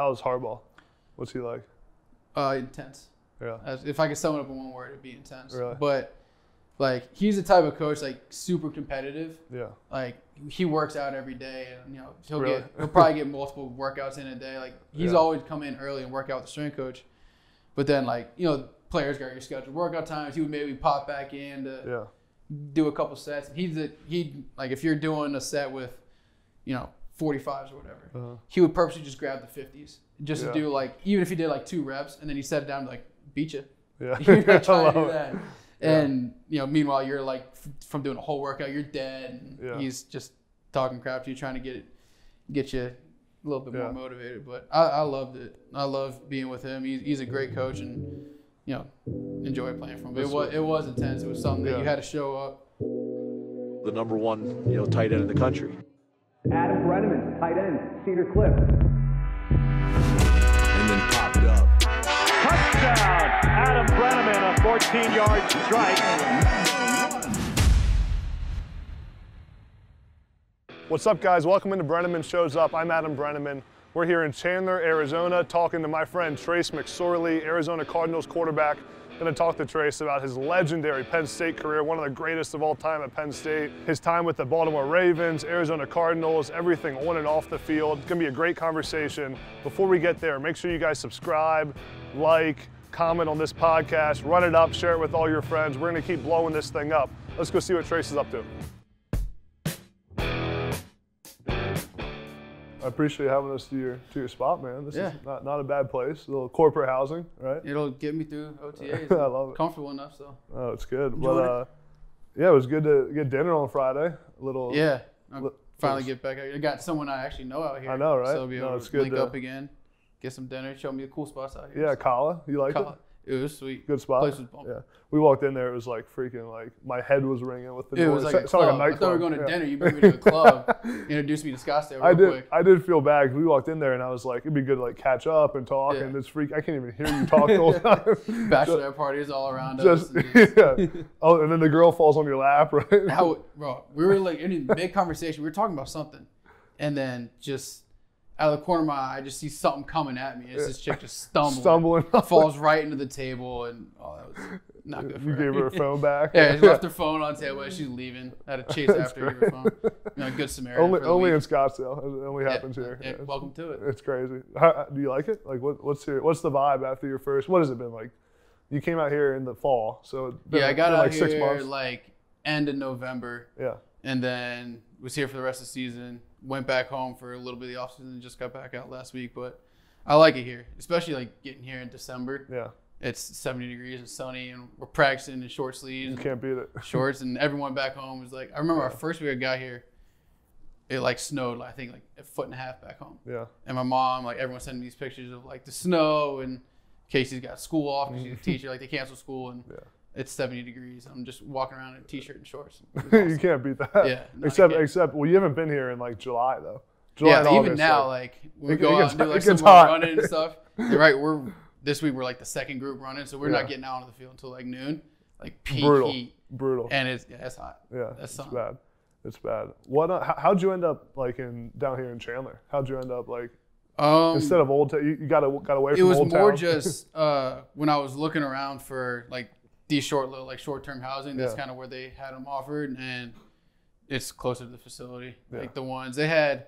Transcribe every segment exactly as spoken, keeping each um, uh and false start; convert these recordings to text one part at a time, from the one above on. How's Harbaugh? What's he like? Uh, intense. Yeah. As, if I could sum it up in one word, it'd be intense. Really? But like, he's the type of coach, like, super competitive. Yeah. Like, he works out every day, and you know he'll really? get he'll probably get multiple workouts in a day. Like, he's yeah. always come in early and work out with the strength coach. But then, like, you know, players got your scheduled workout times. He would maybe pop back in to yeah. do a couple sets. He's a, he like if you're doing a set with, you know, forty-fives or whatever, uh-huh. he would purposely just grab the fifties just yeah. to do, like, even if he did like two reps and then he set it down to like beat you. Yeah. You're not trying to do that. Yeah. And, you know, meanwhile, you're like from doing a whole workout, you're dead. And yeah. he's just talking crap to you, trying to get it, get you a little bit yeah. more motivated. But I, I loved it. I love being with him. He's, he's a great coach, and, you know, enjoy playing for him. But it was, it was intense. It was something yeah. that you had to show up. The number one, you know, tight end in the country. Adam Breneman, tight end, Cedar Cliff. And then popped up. Touchdown! Adam Breneman, a fourteen-yard strike. What's up, guys? Welcome into Breneman Shows Up. I'm Adam Breneman. We're here in Chandler, Arizona, talking to my friend Trace McSorley, Arizona Cardinals quarterback. Going to talk to Trace about his legendary Penn State career, one of the greatest of all time at Penn State, his time with the Baltimore Ravens, Arizona Cardinals, everything on and off the field. It's going to be a great conversation. Before we get there, make sure you guys subscribe, like, comment on this podcast, run it up, share it with all your friends. We're going to keep blowing this thing up. Let's go see what Trace is up to. I appreciate you having us to your to your spot, man. This yeah. is not, not a bad place. A little corporate housing, right? It'll get me through O T As. I love it. Comfortable enough, so. Oh, it's good. Enjoyed but uh, it. yeah, it was good to get dinner on Friday. A little. Yeah, I li- finally get back. I got someone I actually know out here. I know, right? So be able no, it's to good link to, up again, get some dinner, show me the cool spots out here. Yeah, so. Kala, you liked Kala. it? It was sweet. Good spot. Place was bumping. Yeah, we walked in there. It was like freaking like my head was ringing with the noise. It was like a, club. Like a nightclub. I thought we were going to yeah. dinner. You bring me to a club. You introduced me to Scottsdale. Real I did. Quick. I did feel bad because we walked in there and I was like, it'd be good to like catch up and talk. Yeah. And it's freak. I can't even hear you talk the whole time. Bachelorette so, parties all around just, us. Just, yeah. Oh, and then the girl falls on your lap, right? How, bro? We were like in a big conversation. We were talking about something, and then just. Out of the corner of my eye, I just see something coming at me. It's yeah. this chick just stumbling, stumbling falls right into the table, and oh, that was not good for you her. You gave her her phone back. Yeah, she left her phone on the table as she's leaving. I had to chase That's after her phone. You know, good Samaritan. Only, only in Scottsdale. It only yeah, happens here. Yeah, yeah, welcome to it. It's crazy. How, do you like it? Like, what, what's your what's the vibe after your first? What has it been like? You came out here in the fall, so yeah, like, I got out like six here months. like end of November. Yeah, and then was here for the rest of the season. Went back home for a little bit of the offseason and just got back out last week. But I like it here, especially like getting here in December. Yeah. It's seventy degrees and sunny, and we're practicing in short sleeves. You can't beat it. Shorts, and everyone back home was like, I remember yeah. our first week I got here, it like snowed, I think, like a foot and a half back home. Yeah. And my mom, like everyone sending me these pictures of like the snow, and Casey's got school off because she's a teacher. Like they canceled school, and yeah. it's seventy degrees. I'm just walking around in a t-shirt and shorts. Awesome. You can't beat that. Yeah. No, except, except, well, you haven't been here in like July though. July yeah. And even August, now, like when we it, go it out and do like some running and stuff. Right. We're this week we're like the second group running, so we're yeah. not getting out on the field until like noon. Like peak brutal. heat. Brutal. And it's yeah, it's hot. Yeah. That's it's bad. It's bad. What? Uh, how'd you end up like in down here in Chandler? How'd you end up like? Um, Instead of old, t- you, you got got away from old town. It was more just uh, when I was looking around for like. These short little like short-term housing, that's yeah. kind of where they had them offered, and it's closer to the facility. Yeah. Like the ones they had,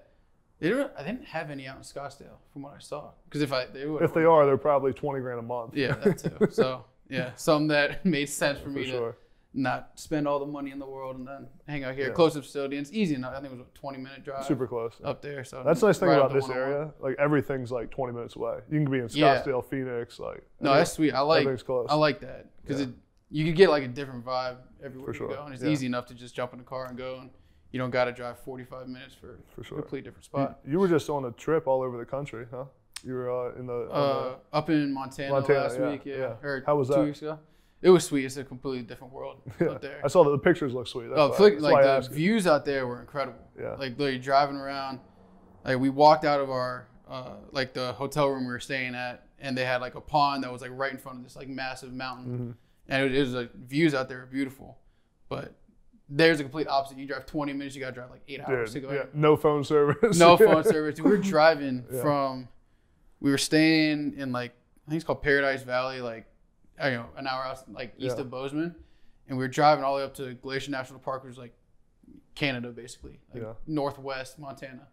they didn't, I didn't have any out in Scottsdale from what I saw. Because if I they would, if they are, they're probably twenty grand a month. Yeah, that too. So yeah, some that made sense for me for sure. to not spend all the money in the world and then hang out here, yeah. close to the facility. And it's easy enough. I think it was a twenty minute drive. Super close. Up there. So that's the nice thing right about this area. Like everything's like twenty minutes away. You can be in Scottsdale, yeah. Phoenix, like no, that's sweet. I like everything's close. I like that because yeah. it. You could get like a different vibe everywhere sure. you go, and it's yeah. easy enough to just jump in the car and go, and you don't got to drive forty-five minutes for, for sure. a completely different spot. You, you were just on a trip all over the country, huh? You were uh, in the, uh, the up in Montana, Montana last yeah. week, yeah. yeah. Or How was that? Two weeks ago. It was sweet. It's a completely different world yeah. out there. I saw that the pictures look sweet. That's oh, why, like, like the asked. views out there were incredible. Yeah, like literally driving around. Like we walked out of our uh, like the hotel room we were staying at, and they had like a pond that was like right in front of this like massive mountain. Mm-hmm. And it was like views out there are beautiful, but there's a complete opposite. You drive twenty minutes, you gotta drive like eight hours Dude, to go. Yeah, no phone service. No phone service. We were driving yeah. from we were staying in like, I think it's called Paradise Valley, like, I don't know, an hour out, like east yeah. of Bozeman. And we were driving all the way up to Glacier National Park, which is like Canada, basically, like yeah. northwest Montana.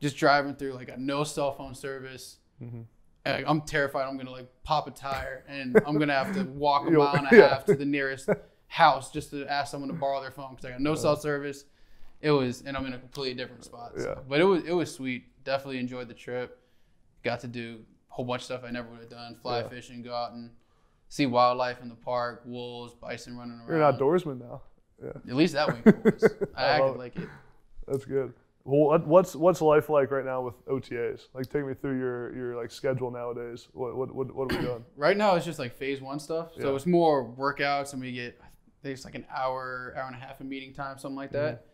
Just driving through, like, a no cell phone service. Mm-hmm. Like, I'm terrified I'm gonna like pop a tire and I'm gonna have to walk a mile and a yeah. half to the nearest house just to ask someone to borrow their phone because I got no yeah. cell service. It was, and I'm in a completely different spot. So. Yeah. But it was it was sweet. Definitely enjoyed the trip. Got to do a whole bunch of stuff I never would have done. Fly yeah. fishing, go out and see wildlife in the park, wolves, bison running around. You're an outdoorsman now. Yeah. At least that week it was. I, I acted it. like it. That's good. Well, what's what's life like right now with O T As? Like, take me through your your like schedule nowadays. What what what, what are we doing? Right now, it's just like phase one stuff. So yeah. it's more workouts, and we get it's like an hour, hour and a half of meeting time, something like that.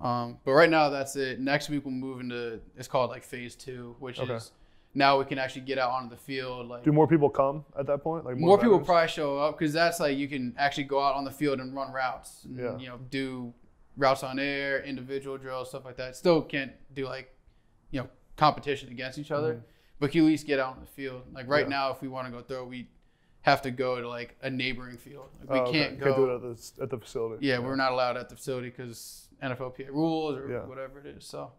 Mm-hmm. Um, but right now, that's it. Next week, we'll move into it's called like phase two, which okay. is now we can actually get out onto the field. Like, do more people come at that point? Like more, more people probably show up because that's like you can actually go out on the field and run routes. And, yeah. you know, do. routes on air, individual drills, stuff like that. Still can't do like, you know, competition against each other, mm-hmm. but you at least get out on the field. Like right yeah. now, if we want to go throw, we have to go to like a neighboring field. Like we oh, can't okay. go can't do it at the, at the facility. Yeah, yeah, we're not allowed at the facility because N F L P A rules or yeah. whatever it is. So.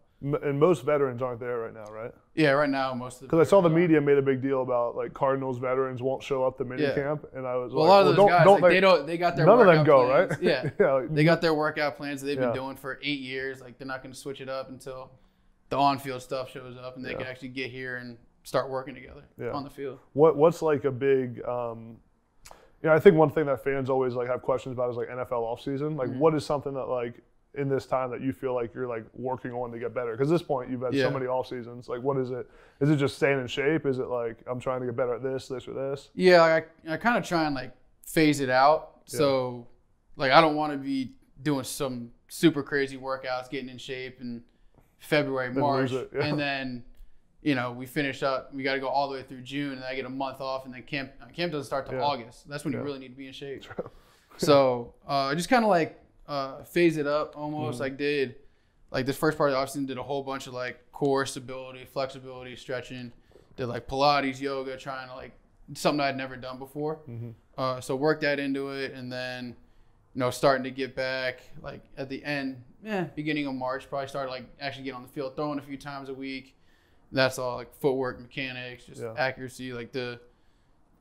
And most veterans aren't there right now, right? Yeah, right now most of the. Because I saw the media made a big deal about like Cardinals veterans won't show up to minicamp, yeah. and I was well, like, a lot of those well, don't, guys don't, like, they, they don't they got their none workout of them go plans. Right. Yeah, yeah like, they got their workout plans that they've yeah. been doing for eight years. Like they're not going to switch it up until the on-field stuff shows up, and they yeah. can actually get here and start working together yeah. on the field. What what's like a big. Um, yeah, you know, I think one thing that fans always like have questions about is like N F L offseason. Like, mm-hmm. what is something that like. in this time that you feel like you're like working on to get better? Because at this point you've had yeah. so many off seasons. Like what is it? Is it just staying in shape? Is it like I'm trying to get better at this, this or this? Yeah, like I, I kind of try and like phase it out. Yeah. So like I don't want to be doing some super crazy workouts, getting in shape in February, then March. It, yeah. And then, you know, we finish up, we got to go all the way through June and I get a month off and then camp camp doesn't start till yeah. August. That's when yeah. you really need to be in shape. So uh, just kind of like, Uh, phase it up almost. Mm-hmm. Like did like this first part of the offseason did a whole bunch of like core stability, flexibility, stretching. Did like Pilates, yoga, trying to like something I'd never done before. Mm-hmm. Uh, so work that into it, and then you know starting to get back like at the end, eh, beginning of March, probably started like actually getting on the field, throwing a few times a week. That's all like footwork, mechanics, just yeah. accuracy, like the.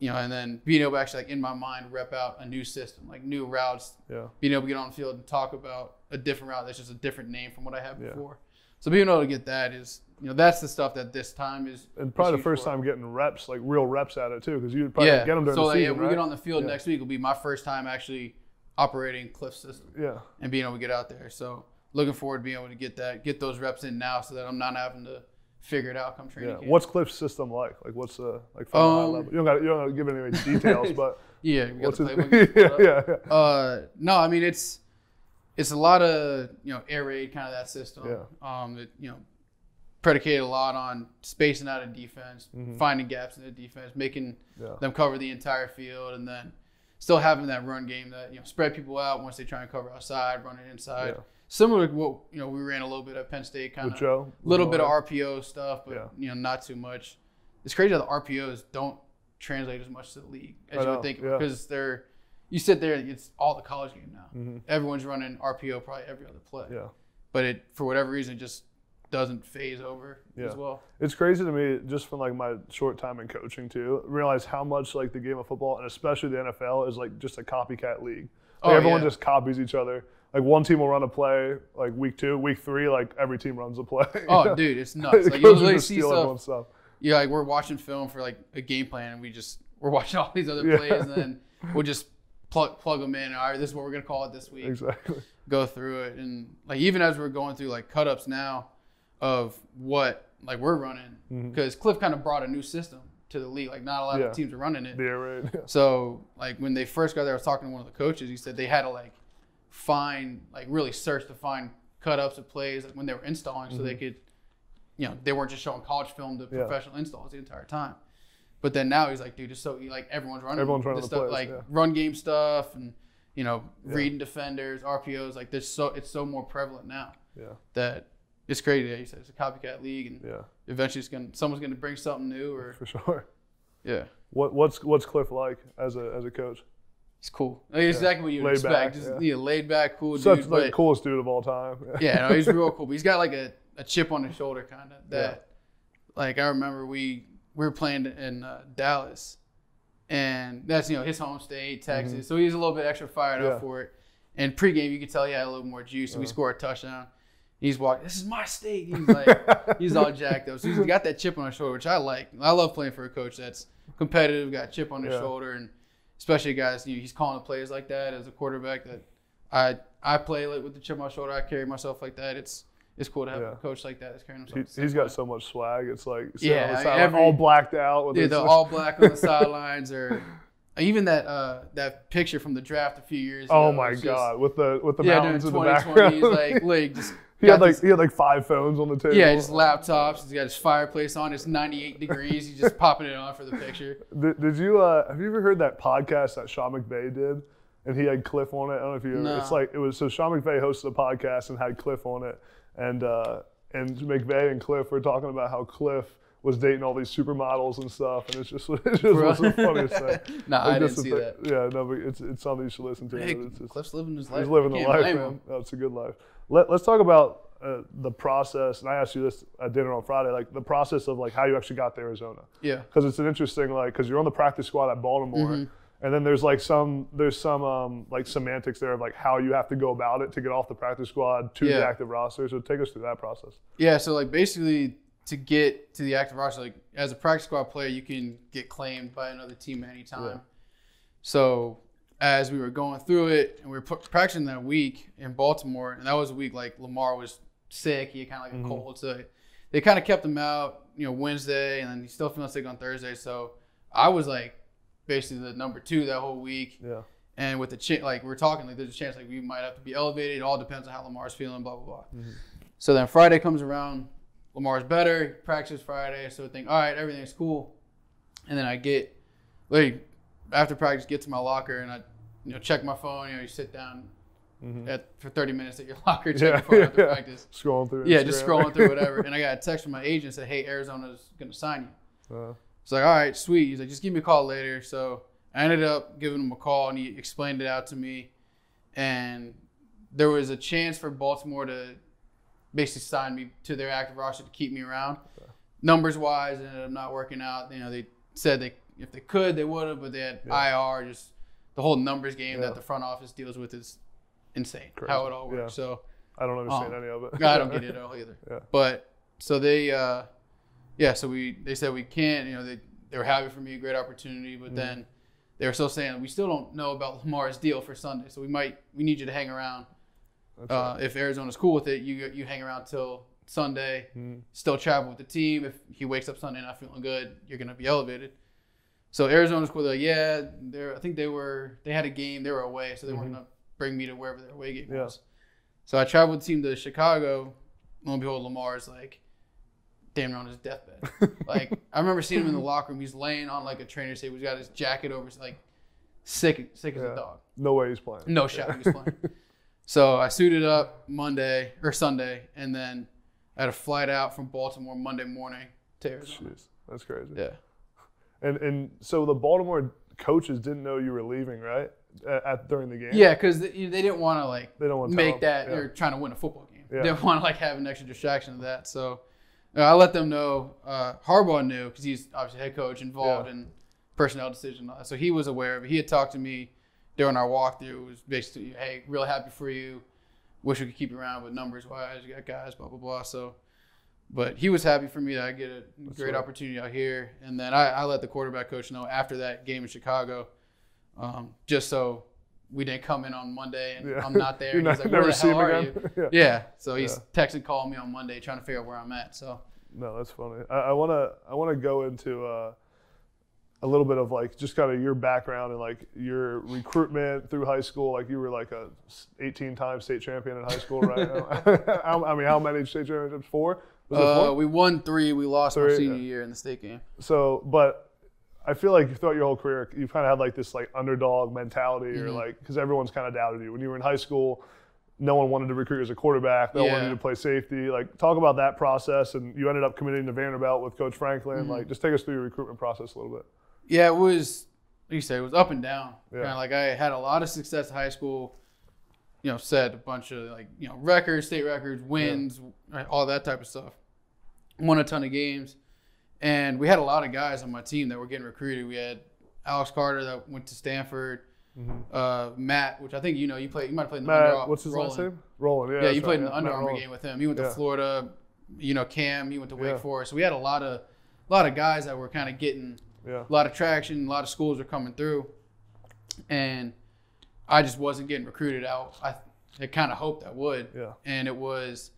You know, and then being able to actually, like, in my mind, rep out a new system, like new routes, yeah. being able to get on the field and talk about a different route that's just a different name from what I had yeah. before. So being able to get that is, you know, that's the stuff that this time is. And probably the first time getting reps, like real reps at it, too, because you'd probably yeah. get them during so, the like, season, So, yeah, right? we get on the field yeah. next week will be my first time actually operating Cliff's system yeah. and being able to get out there. So looking forward to being able to get that, get those reps in now so that I'm not having to figure it out come training yeah. camp. What's Cliff's system like? Like what's the uh, like from um, high level? You don't got you don't give any details, but yeah, we got the playbook. yeah, yeah, yeah. Uh, no, I mean it's it's a lot of you know air raid kind of that system. Yeah. Um, it, you know, predicated a lot on spacing out of defense, mm-hmm. finding gaps in the defense, making yeah. them cover the entire field, and then still having that run game that you know spread people out once they try and cover outside, running inside. Yeah. Similar to what you know, we ran a little bit at Penn State, kind of a little bit of R P O stuff, but yeah. you know, not too much. It's crazy how the R P Os don't translate as much to the league as I you know. would think because yeah. they're. You sit there, and it's all the college game now. Mm-hmm. Everyone's running R P O probably every other play. Yeah, but it for whatever reason it just doesn't phase over yeah. as well. It's crazy to me just from like my short time in coaching too. Realize how much like the game of football and especially the N F L is like just a copycat league. Like, oh, everyone yeah. just copies each other. Like, one team will run a play, like, week two. Week three, like, every team runs a play. Oh, know? dude, it's nuts. Like, you'll literally see stuff. stuff. Yeah, like, we're watching film for, like, a game plan, and we just – we're watching all these other yeah. plays, and then we'll just plug, plug them in. All right, this is what we're going to call it this week. Exactly. Go through it. And, like, even as we're going through, like, cut-ups now of what, like, we're running. Because mm-hmm. Cliff kind of brought a new system to the league. Like, not a lot yeah. of teams are running it. Yeah, right. Yeah. So, like, when they first got there, I was talking to one of the coaches. He said they had to, like, find like really search to find cut-ups of plays like, when they were installing mm-hmm. so they could you know they weren't just showing college film to yeah. professional installs the entire time. But then now he's like, dude, it's so like everyone's running everyone's running the stuff plays, like yeah. run game stuff and you know yeah. reading defenders, R P Os, like there's so it's so more prevalent now yeah that it's crazy that he says it's a copycat league and yeah. eventually it's gonna, someone's gonna bring something new, or for sure. Yeah. What what's what's Cliff like as a as a coach? He's cool. Like, yeah. Exactly what you would expect. Back, just yeah. Yeah, laid back, cool Such, dude. Such like, the coolest dude of all time. Yeah, no, he's real cool. But he's got like a, a chip on his shoulder, kind of. That, yeah. Like I remember we we were playing in uh, Dallas, and that's you know his home state, Texas. Mm-hmm. So he's a little bit extra fired yeah. up for it. And pregame, you could tell he had a little more juice. Yeah. We scored a touchdown. He's walking, this is my state. He's like, he's all jacked up. So he's got that chip on his shoulder, which I like. I love playing for a coach that's competitive, got a chip on his yeah. shoulder, and especially guys, you know, he's calling the plays like that as a quarterback. That I I play with the chip on my shoulder. I carry myself like that. It's it's cool to have yeah. a coach like that that's carrying himself. He, he's got like so much swag. It's like yeah, I mean, every, all blacked out. With yeah, the all black on the sidelines or. Even that uh, that picture from the draft a few years ago. Oh my God, just, with the with the yeah, mountains in the background. Like, like just he had like this, he had like five phones on the table. Yeah, just laptops. He's got his fireplace on. It's ninety-eight degrees. He's just popping it on for the picture. Did, did you uh, have you ever heard that podcast that Sean McVay did? And he had Cliff on it. I don't know if you. Ever, no. It's like it was so Sean McVay hosted the podcast and had Cliff on it, and uh, and McVay and Cliff were talking about how Cliff was dating all these supermodels and stuff, and it's just it's just the funniest thing. No, nah, I didn't see that. Yeah, no, but it's it's something you should listen to. Hey, it's just, Cliff's living his life. He's living the life, man. That's no, a good life. Let, let's talk about uh, the process, and I asked you this at dinner on Friday, like the process of like how you actually got to Arizona. Yeah. Because it's an interesting, like, because you're on the practice squad at Baltimore, mm-hmm. and then there's like some, there's some um, like semantics there of like how you have to go about it to get off the practice squad to yeah. the active roster. So take us through that process. Yeah, so like basically, to get to the active roster, like as a practice squad player, you can get claimed by another team at any time. Yeah. So as we were going through it, and we were practicing that week in Baltimore, and that was a week like Lamar was sick. He had kind of like mm-hmm. a cold, so they kind of kept him out, you know, Wednesday, and then he's still feeling sick on Thursday. So I was like basically the number two that whole week. Yeah. And with the ch- like we're talking, like there's a chance like we might have to be elevated. It all depends on how Lamar's feeling. Blah blah blah. Mm-hmm. So then Friday comes around. Lamar's better, practice Friday, so I think, all right, everything's cool. And then I get, like, after practice, get to my locker, and I, you know, check my phone. You know, you sit down mm-hmm. at for thirty minutes at your locker, check yeah, your phone yeah, after yeah. practice. Scrolling through Instagram. Yeah, just scrolling through whatever. And I got a text from my agent that said, hey, Arizona's going to sign you. Uh-huh. It's like, all right, sweet. He's like, just give me a call later. So I ended up giving him a call, and he explained it out to me. And there was a chance for Baltimore to – basically signed me to their active roster to keep me around. Okay. Numbers-wise, it ended up not working out. You know, they said they if they could, they would have, but they had yeah. I R, just the whole numbers game yeah. that the front office deals with is insane. Crazy. How it all works. Yeah. So I don't understand um, any of it. I don't get it all either. Yeah. But so they, uh, yeah. So we they said we can't. You know, they they were happy for me, a great opportunity, but mm. then they were still saying we still don't know about Lamar's deal for Sunday, so we might we need you to hang around. Uh, if Arizona's cool with it, you you hang around till Sunday, mm. still travel with the team. If he wakes up Sunday not feeling good, you're gonna be elevated. So Arizona's cool. They're like, yeah, they're I think they were they had a game, they were away, so they mm-hmm. weren't gonna bring me to wherever their away game yeah. was. So I traveled with the team to Chicago. Lo and behold, Lamar's like damn near on his deathbed. Like I remember seeing him in the locker room. He's laying on like a trainer's table. He's got his jacket over, like sick sick yeah. as a dog. No way he's playing. No shot yeah. he's playing. So I suited up Monday or Sunday, and then I had a flight out from Baltimore Monday morning to Arizona. Jeez, that's crazy. Yeah. And and so the Baltimore coaches didn't know you were leaving, right? At, at during the game. Yeah, because they, they didn't want to like they don't want to make that yeah. they're trying to win a football game. Yeah. They didn't want to like have an extra distraction of that. So uh, I let them know. Uh, Harbaugh knew because he's obviously head coach involved yeah. in personnel decision. So he was aware of it. He had talked to me during our walkthrough. It was basically, hey, really happy for you. Wish we could keep you around, but numbers-wise, you got guys, blah, blah, blah. So, but he was happy for me that I get a That's great right. opportunity out here. And then I, I let the quarterback coach know after that game in Chicago, um, just so we didn't come in on Monday and yeah. I'm not there. And he's like, where the hell are you? yeah. yeah. So he's yeah. texting, calling me on Monday, trying to figure out where I'm at. So. No, that's funny. I, I wanna I wanna go into uh, – a little bit of like just kind of your background and like your recruitment through high school. Like you were like a eighteen-time state champion in high school, right? I mean, how many state championships? Four? Was uh, it four? We won three. We lost three, our senior yeah. year in the state game. So, but I feel like throughout your whole career, you've kind of had like this like underdog mentality, mm-hmm. or like because everyone's kind of doubted you when you were in high school. no one wanted to recruit as a quarterback. No yeah. one wanted to play safety. Like, talk about that process, and you ended up committing to Vanderbilt with Coach Franklin. Mm-hmm. Like, just take us through your recruitment process a little bit. Yeah, it was, like you say, it was up and down. Yeah. Kind of like, I had a lot of success in high school. You know, set a bunch of, like, you know, records, state records, wins, yeah. all that type of stuff. Won a ton of games. And we had a lot of guys on my team that were getting recruited. We had Alex Carter that went to Stanford. Mm-hmm. uh, Matt, which I think, you know, you play, you might have played in the Matt, under, what's his Roland. last name? Roland, yeah. Yeah, you played right, in the yeah. Under Armour game with him. He went yeah. to Florida, you know, Cam, he went to Wake yeah. Forest. So we had a lot of a lot of guys that were kind of getting yeah. a lot of traction, a lot of schools were coming through. And I just wasn't getting recruited out. I, I kind of hoped I would. Yeah. And it was,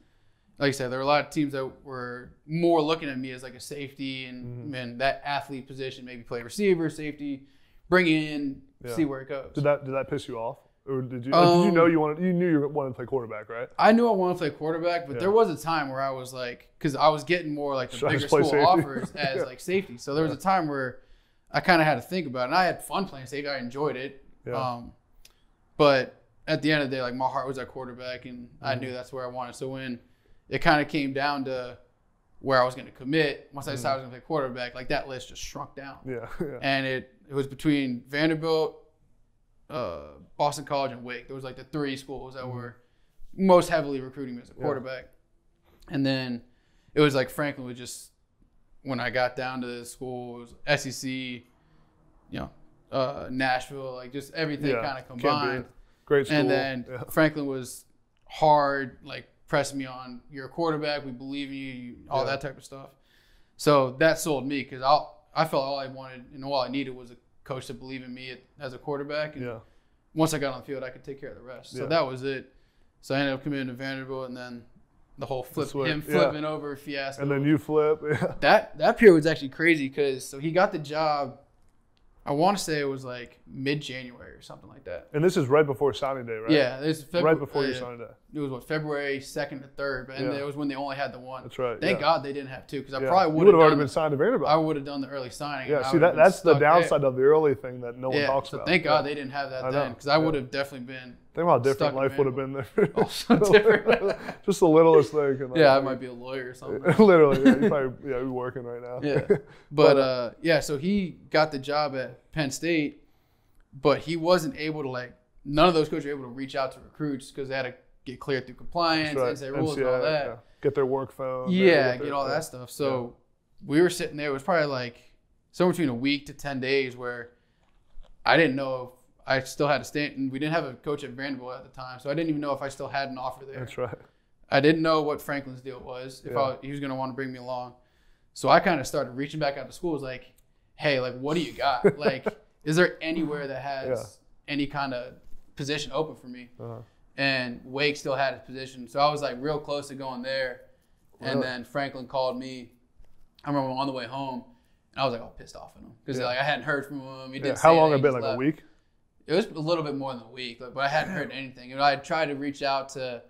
like I said, there were a lot of teams that were more looking at me as like a safety and, mm-hmm. and that athlete position, maybe play receiver, safety, bring in, yeah. see where it goes. Did that did that piss you off, or did you um, did you know you wanted you knew you wanted to play quarterback, right? I knew I wanted to play quarterback, but yeah. there was a time where I was like, because I was getting more like the Should bigger school safety? offers as yeah. like safety. So there was yeah. a time where I kind of had to think about it, and I had fun playing safety. I enjoyed it, yeah. um, but at the end of the day, like, my heart was at quarterback, and mm-hmm. I knew that's where I wanted. So when it kind of came down to where I was going to commit, once I decided mm-hmm. I was going to play quarterback, like, that list just shrunk down. Yeah, yeah. And it. It was between Vanderbilt, uh, Boston College, and Wake. There was like the three schools that were most heavily recruiting me as a quarterback. Yeah. And then it was like Franklin was just, when I got down to the school, it was S E C, you know, uh, Nashville, like, just everything yeah. kind of combined. Great school. And then yeah. Franklin was hard, like, pressing me on, you're a quarterback, we believe in you, all yeah. that type of stuff. So that sold me, because I'll, I felt all I wanted and all I needed was a coach to believe in me as a quarterback. And yeah. once I got on the field, I could take care of the rest. So yeah. that was it. So I ended up committing to Vanderbilt, and then the whole flip, the him flipping yeah. over fiasco. And then you flip. Yeah. That that period was actually crazy, because so he got the job, I want to say it was like mid-January or something like that. And this is right before signing day, right? Yeah. This February, right before uh, your signing day. It was, what, February second to third, and yeah. it was when they only had the one. That's right. Thank yeah. God they didn't have two, because I yeah. probably would have already been signed to Vanderbilt. I would have done the early signing. Yeah, see, that, that's the downside there. of the early thing that no one yeah, talks so about. Thank God yeah. they didn't have that I then, because I yeah. would have definitely been Think about how different life would have been there. Also different. Just the littlest thing. Like, yeah, I might be a lawyer or something. Literally, yeah, you probably yeah, be working right now. Yeah, but, but uh, yeah, so he got the job at Penn State, but he wasn't able to, like, none of those coaches were able to reach out to recruits, because they had to get cleared through compliance, right. N C A A rules, and all that. Yeah. Get their work phone. Yeah, get, their, get all that yeah. stuff. So yeah. we were sitting there. It was probably like somewhere between a week to ten days where I didn't know if I still had a stand. We didn't have a coach at Vanderbilt at the time, so I didn't even know if I still had an offer there. That's right. I didn't know what Franklin's deal was, if yeah. I, he was going to want to bring me along. So I kind of started reaching back out to schools, like, hey, like, what do you got? Like, is there anywhere that has yeah. any kind of position open for me? Uh-huh. And Wake still had his position. So I was, like, real close to going there. Really? And then Franklin called me. I remember on the way home, and I was, like, all pissed off at him, because yeah. like, I hadn't heard from him. He didn't yeah. How long had it been, like, left. a week? It was a little bit more than a week, but I hadn't heard anything. And I had tried to reach out to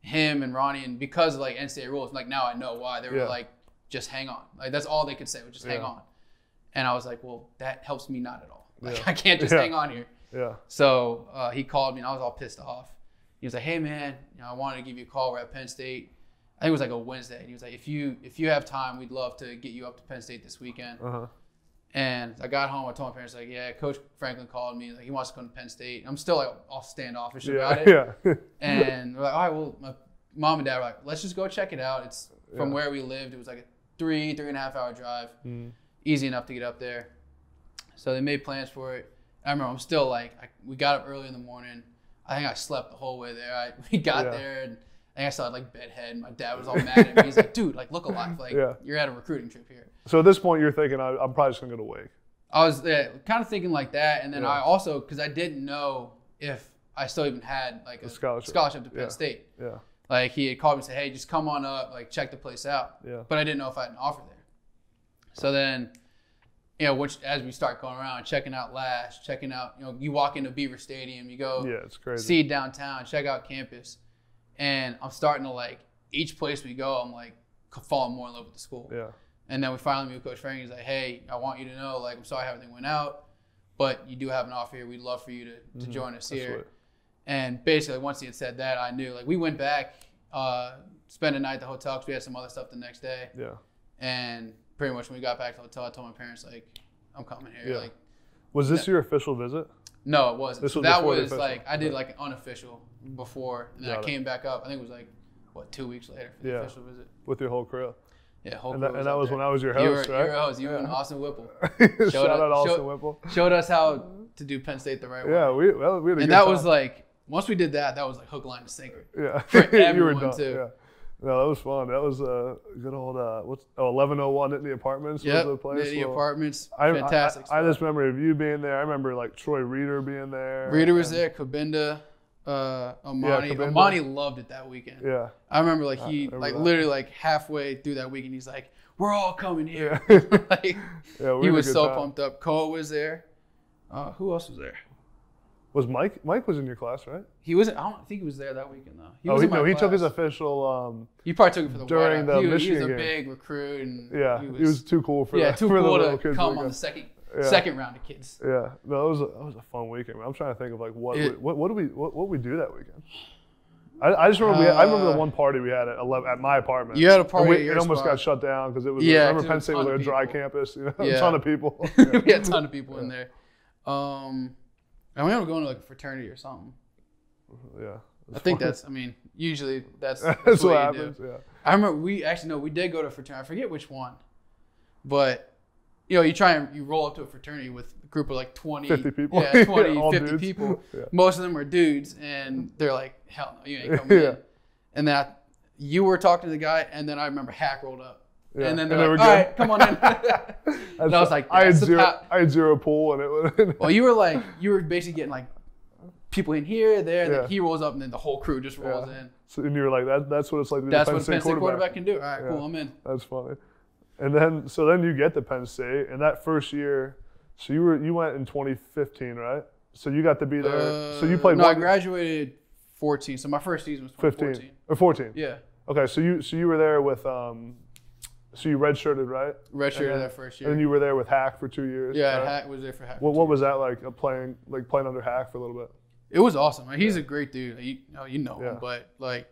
him and Ronnie, and because of, like, N C A A rules, like, now I know why. They were yeah. like, just hang on. Like, that's all they could say, was just yeah. hang on. And I was like, well, that helps me not at all. Like, yeah. I can't just yeah. hang on here. Yeah. So uh, he called me, and I was all pissed off. He was like, hey, man, you know, I wanted to give you a call. We're at Penn State. I think it was, like, a Wednesday. And he was like, if you if you have time, we'd love to get you up to Penn State this weekend. Uh-huh. And I got home, I told my parents, like, yeah, Coach Franklin called me, like, he wants to come to Penn State. I'm still, like, all standoffish yeah, about it. Yeah. And we're like, all right, well, my mom and dad were like, let's just go check it out. It's from yeah. where we lived. It was like a three, three and a half hour drive. Mm. Easy enough to get up there. So they made plans for it. I remember I'm still, like, I, we got up early in the morning. I think I slept the whole way there. I, we got yeah. there, and I think I saw, like, bedhead. My dad was all mad at me. He's like, dude, like, look alive. Like, yeah. you're at a recruiting trip here. So at this point, you're thinking, I, I'm probably just going to go to Wake. I was yeah, kind of thinking like that. And then yeah. I also, because I didn't know if I still even had, like, a, a scholarship. scholarship to Penn yeah. State. Yeah. Like, he had called me and said, hey, just come on up, like, check the place out. Yeah. But I didn't know if I had an offer there. So then, you know, which, as we start going around, checking out Lash, checking out, you know, you walk into Beaver Stadium, you go yeah, it's crazy. see downtown, check out campus. And I'm starting to, like, each place we go, I'm, like, falling more in love with the school. Yeah. And then we finally meet with Coach Frank. He's like, hey, I want you to know, like, I'm sorry everything went out, but you do have an offer here. We'd love for you to, to mm-hmm. join us That's here. Right. And basically, once he had said that, I knew. Like, we went back, uh, spent a night at the hotel because we had some other stuff the next day. Yeah. And pretty much when we got back to the hotel, I told my parents, like, I'm coming here. Yeah. Like, was this no. your official visit? No, it wasn't. This was so that was like I did like an unofficial before, and then got I came it. back up. I think it was like what two weeks later for the yeah. official visit with your whole crew. Yeah, whole and crew. That, and that was there. when I was your host, you were, right? You were host. You yeah. and Austin Whipple. Shout out us, Austin showed, Whipple. Showed us how to do Penn State the right way. Yeah, we well, we had a and good that time. was like. Once we did that, that was like hook, line, and sinker. Yeah, for everyone you were too. Yeah. No, that was fun. That was a uh, good old uh, what's oh, eleven oh one at the apartments. Yeah, the place. The well, apartments. I, fantastic. I, I, I just remember of you being there. I remember like Troy Reeder being there. Reeder was and, there. Kabinda, uh, Amani. Yeah, Kabinda. Amani loved it that weekend. Yeah, I remember like he remember like that. literally like halfway through that weekend, he's like, "We're all coming here." Yeah. like yeah, we he was so time. pumped up. Cole was there. Uh, who else was there? Was Mike? Mike was in your class, right? He wasn't. I don't think he was there that weekend though. He oh, was he, in my no, he class. took his official. Um, he probably took it for the during the he, Michigan game. He was a big recruit, and yeah, he was, he was too cool for yeah, that. too for cool the to come on the second yeah. second round of kids. Yeah, no, it was a, that was a fun weekend. I'm trying to think of like what it, we, what what do we what, what we do that weekend. I, I just remember uh, we had, I remember the one party we had at eleven at my apartment. You had a party. We, at your it almost spot. got shut down because it was. Yeah, I remember Penn State was like a dry campus. You know, a ton of people. We had a ton of people in there. Um. I remember going to like a fraternity or something. Yeah. I think funny. that's, I mean, usually that's, that's, that's what, what happens. Yeah. I remember we actually, no, we did go to a fraternity. I forget which one. But, you know, you try and you roll up to a fraternity with a group of like twenty, fifty people. Yeah, twenty, yeah, fifty dudes. people. Yeah. Most of them are dudes. And they're like, hell no, you ain't coming yeah. in. And that you were talking to the guy. And then I remember Hack rolled up. Yeah. And then they're and like, all right, come on in. And I was like, I had, zero, I had zero pool. And it was well, you were like, you were basically getting like people in here, there, and yeah. then he rolls up, and then the whole crew just rolls yeah. in. So, and you were like, that, that's what it's like to do That's what a Penn State quarterback. quarterback can do. All right, yeah. cool, I'm in. That's funny. And then, so then you get to Penn State, and that first year, so you were you went in twenty fifteen, right? So you got to be there. Uh, so you played No, one, I graduated fourteen. So my first season was twenty fourteen. fifteen, or fourteen. Yeah. Okay, so you, so you were there with um, – So you redshirted, right? Redshirted then, that first year. And then you were there with Hack for two years. Yeah, right? Hack was there for Hack. What, for what was that like? Uh, playing like playing under Hack for a little bit. It was awesome. Like, he's yeah. a great dude. Like, you, you know, you know yeah. him, but like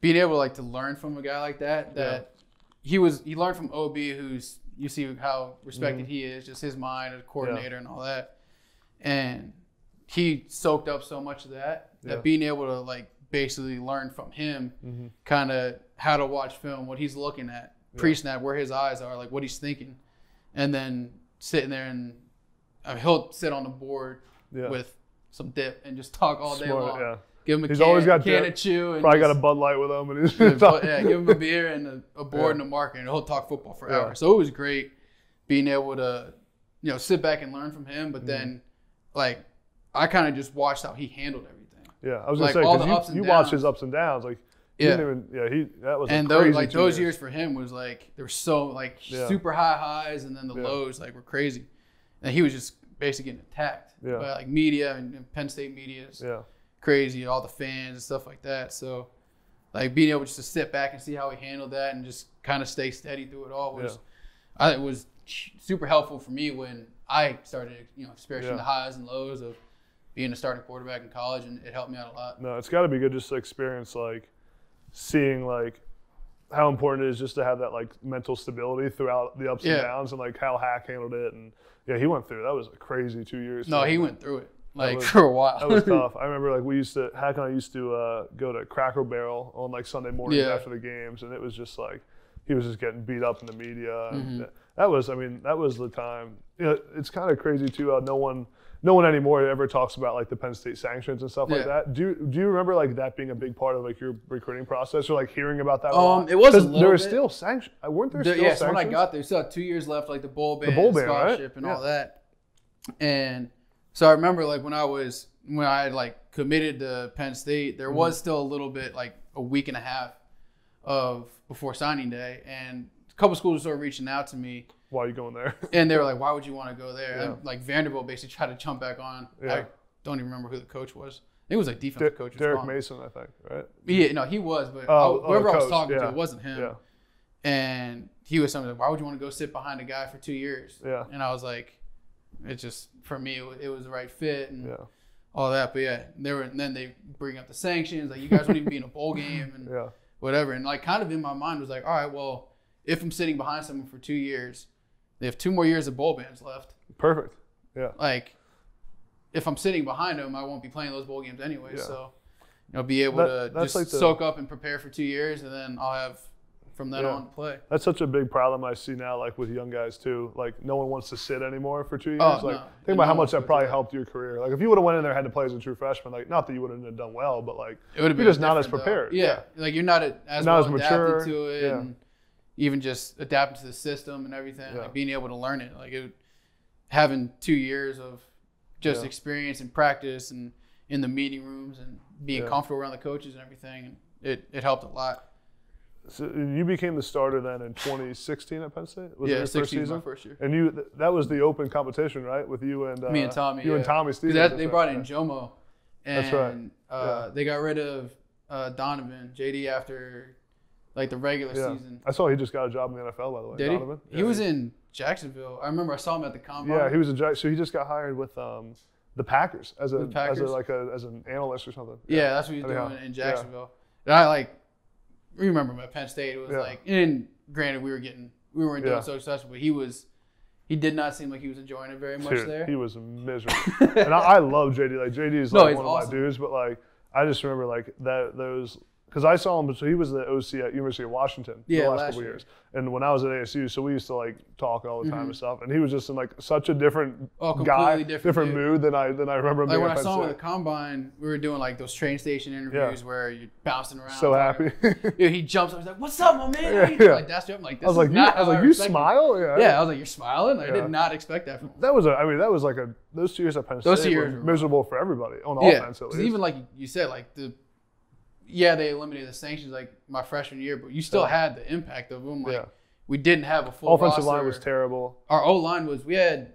being able like to learn from a guy like that. That yeah. he was. He learned from O B, who's you see how respected mm-hmm. he is. Just his mind, a coordinator, yeah. and all that. And he soaked up so much of that that yeah. being able to like basically learn from him, mm-hmm. kind of how to watch film, what he's looking at. Pre-snap, where his eyes are, like what he's thinking, and then sitting there and I mean, he'll sit on the board yeah. with some dip and just talk all day Smart, long. Yeah. Give him a he's can, always got can to chew. And probably just, got a Bud Light with him. And he's but, yeah, give him a beer and a, a board yeah. and a marker, and he'll talk football for yeah. hours. So it was great being able to, you know, sit back and learn from him. But mm-hmm. then, like, I kind of just watched how he handled everything. Yeah, I was gonna like, say because you, you watch his ups and downs, like. Yeah, he even, yeah, he that was and a those crazy like those years. years for him was like there were so like yeah. super high highs and then the yeah. lows like were crazy, and he was just basically getting attacked yeah. by like media and, and Penn State media is yeah. crazy, all the fans and stuff like that. So, like being able just to sit back and see how he handled that and just kind of stay steady through it all was, yeah. I it was super helpful for me when I started you know experiencing yeah. the highs and lows of being a starting quarterback in college, and it helped me out a lot. No, it's got to be good just to experience like. Seeing like how important it is just to have that like mental stability throughout the ups yeah. and downs, and like how Hack handled it, and yeah, he went through. That was a crazy two years. No, he went through it like was, for a while. That was tough. I remember like we used to Hack and I used to uh, go to Cracker Barrel on like Sunday mornings yeah. after the games, and it was just like he was just getting beat up in the media. Mm-hmm. That was, I mean, that was the time. You know, it's kind of crazy too. Uh, no one. No one anymore ever talks about like the Penn State sanctions and stuff yeah. like that. Do do you remember like that being a big part of like your recruiting process or like hearing about that? Um, it was a little there were bit. still sanctions. Weren't there the, still yeah, sanctions? Yeah, so when I got there, still had two years left, like the bowl ban, the bowl ban scholarship, right? and yeah. all that. And so I remember like when I was when I had like committed to Penn State, there mm-hmm. was still a little bit like a week and a half of before signing day, and a couple schools were reaching out to me. Why are you going there? And they were like, why would you want to go there? Yeah. And like Vanderbilt basically tried to jump back on. Yeah. I don't even remember who the coach was. I think it was like defensive De- coach. Derek Mason, I think, right? Yeah, no, he was, but oh, I, whoever oh, I was coach. talking yeah. to, it wasn't him. Yeah. And he was something like, why would you want to go sit behind a guy for two years? Yeah. And I was like, it's just, for me, it was the right fit. And yeah. all that. But yeah, they were, and then they bring up the sanctions, like you guys wouldn't even be in a bowl game and yeah. whatever. And like kind of in my mind was like, all right, well, if I'm sitting behind someone for two years, they have two more years of bowl games left. Perfect. Yeah. Like, if I'm sitting behind them, I won't be playing those bowl games anyway. Yeah. So, you know, be able that, to just like the, soak up and prepare for two years, and then I'll have from then yeah. on to play. That's such a big problem I see now, like with young guys too. Like, no one wants to sit anymore for two years. Oh, like, no. think and about no how much that probably that. helped your career. Like, if you would have went in there and had to play as a true freshman, like, not that you wouldn't have done well, but like, it would have been just not as prepared. Yeah. yeah. Like, you're not as, not well as mature to it. Yeah. And, even just adapting to the system and everything, yeah. like being able to learn it, like it, having two years of just yeah. experience and practice and in the meeting rooms and being yeah. comfortable around the coaches and everything, and it, it helped a lot. So you became the starter then in twenty sixteen at Penn State? Was yeah, it your first season? My first year. And you that was the open competition, right, with you and uh, me and Tommy. You yeah. and Tommy Stevens. That, they brought right. in Jomo, and that's right. uh, yeah. they got rid of uh, Donovan J D after. Like the regular yeah. season. I saw he just got a job in the N F L, by the way. Did Donovan. He? Yeah. He was in Jacksonville. I remember I saw him at the combine. Yeah, he was in Jacksonville. So he just got hired with um, the Packers as a Packers. as a, like a, as an analyst or something. Yeah, yeah that's what he was Anyhow. doing in Jacksonville. Yeah. And I like remember him at Penn State. It was yeah. like, and granted we were getting we weren't doing yeah. so successful, but he was. He did not seem like he was enjoying it very much Dude, there. He was miserable, and I, I love J D. Like J D is like no, one awesome. of my dudes, but like I just remember like that those. Because I saw him, so he was the O C at University of Washington yeah, the last, last couple year. years. And when I was at A S U, so we used to like talk all the time mm-hmm. and stuff. And he was just in like such a different oh, guy, different, different mood than I than I remember. Like being when I saw him at the combine, we were doing like those train station interviews yeah. where you're bouncing around. So happy. Dude, he jumps up. He's like, "What's up, my man?" Yeah, yeah. Like that's I'm like this. I was like, is you, I was like, you smile. Yeah. yeah. I was like, you're smiling. Like, yeah. I did not expect that from him. That was, a, I mean, that was like a those two years at Penn State those years were miserable for everybody on yeah. offense at least. Even like you said, like the. Yeah, they eliminated the sanctions like my freshman year, but you still yeah. had the impact of them. Like yeah. we didn't have a full offensive roster. Line was terrible. Our O line was we had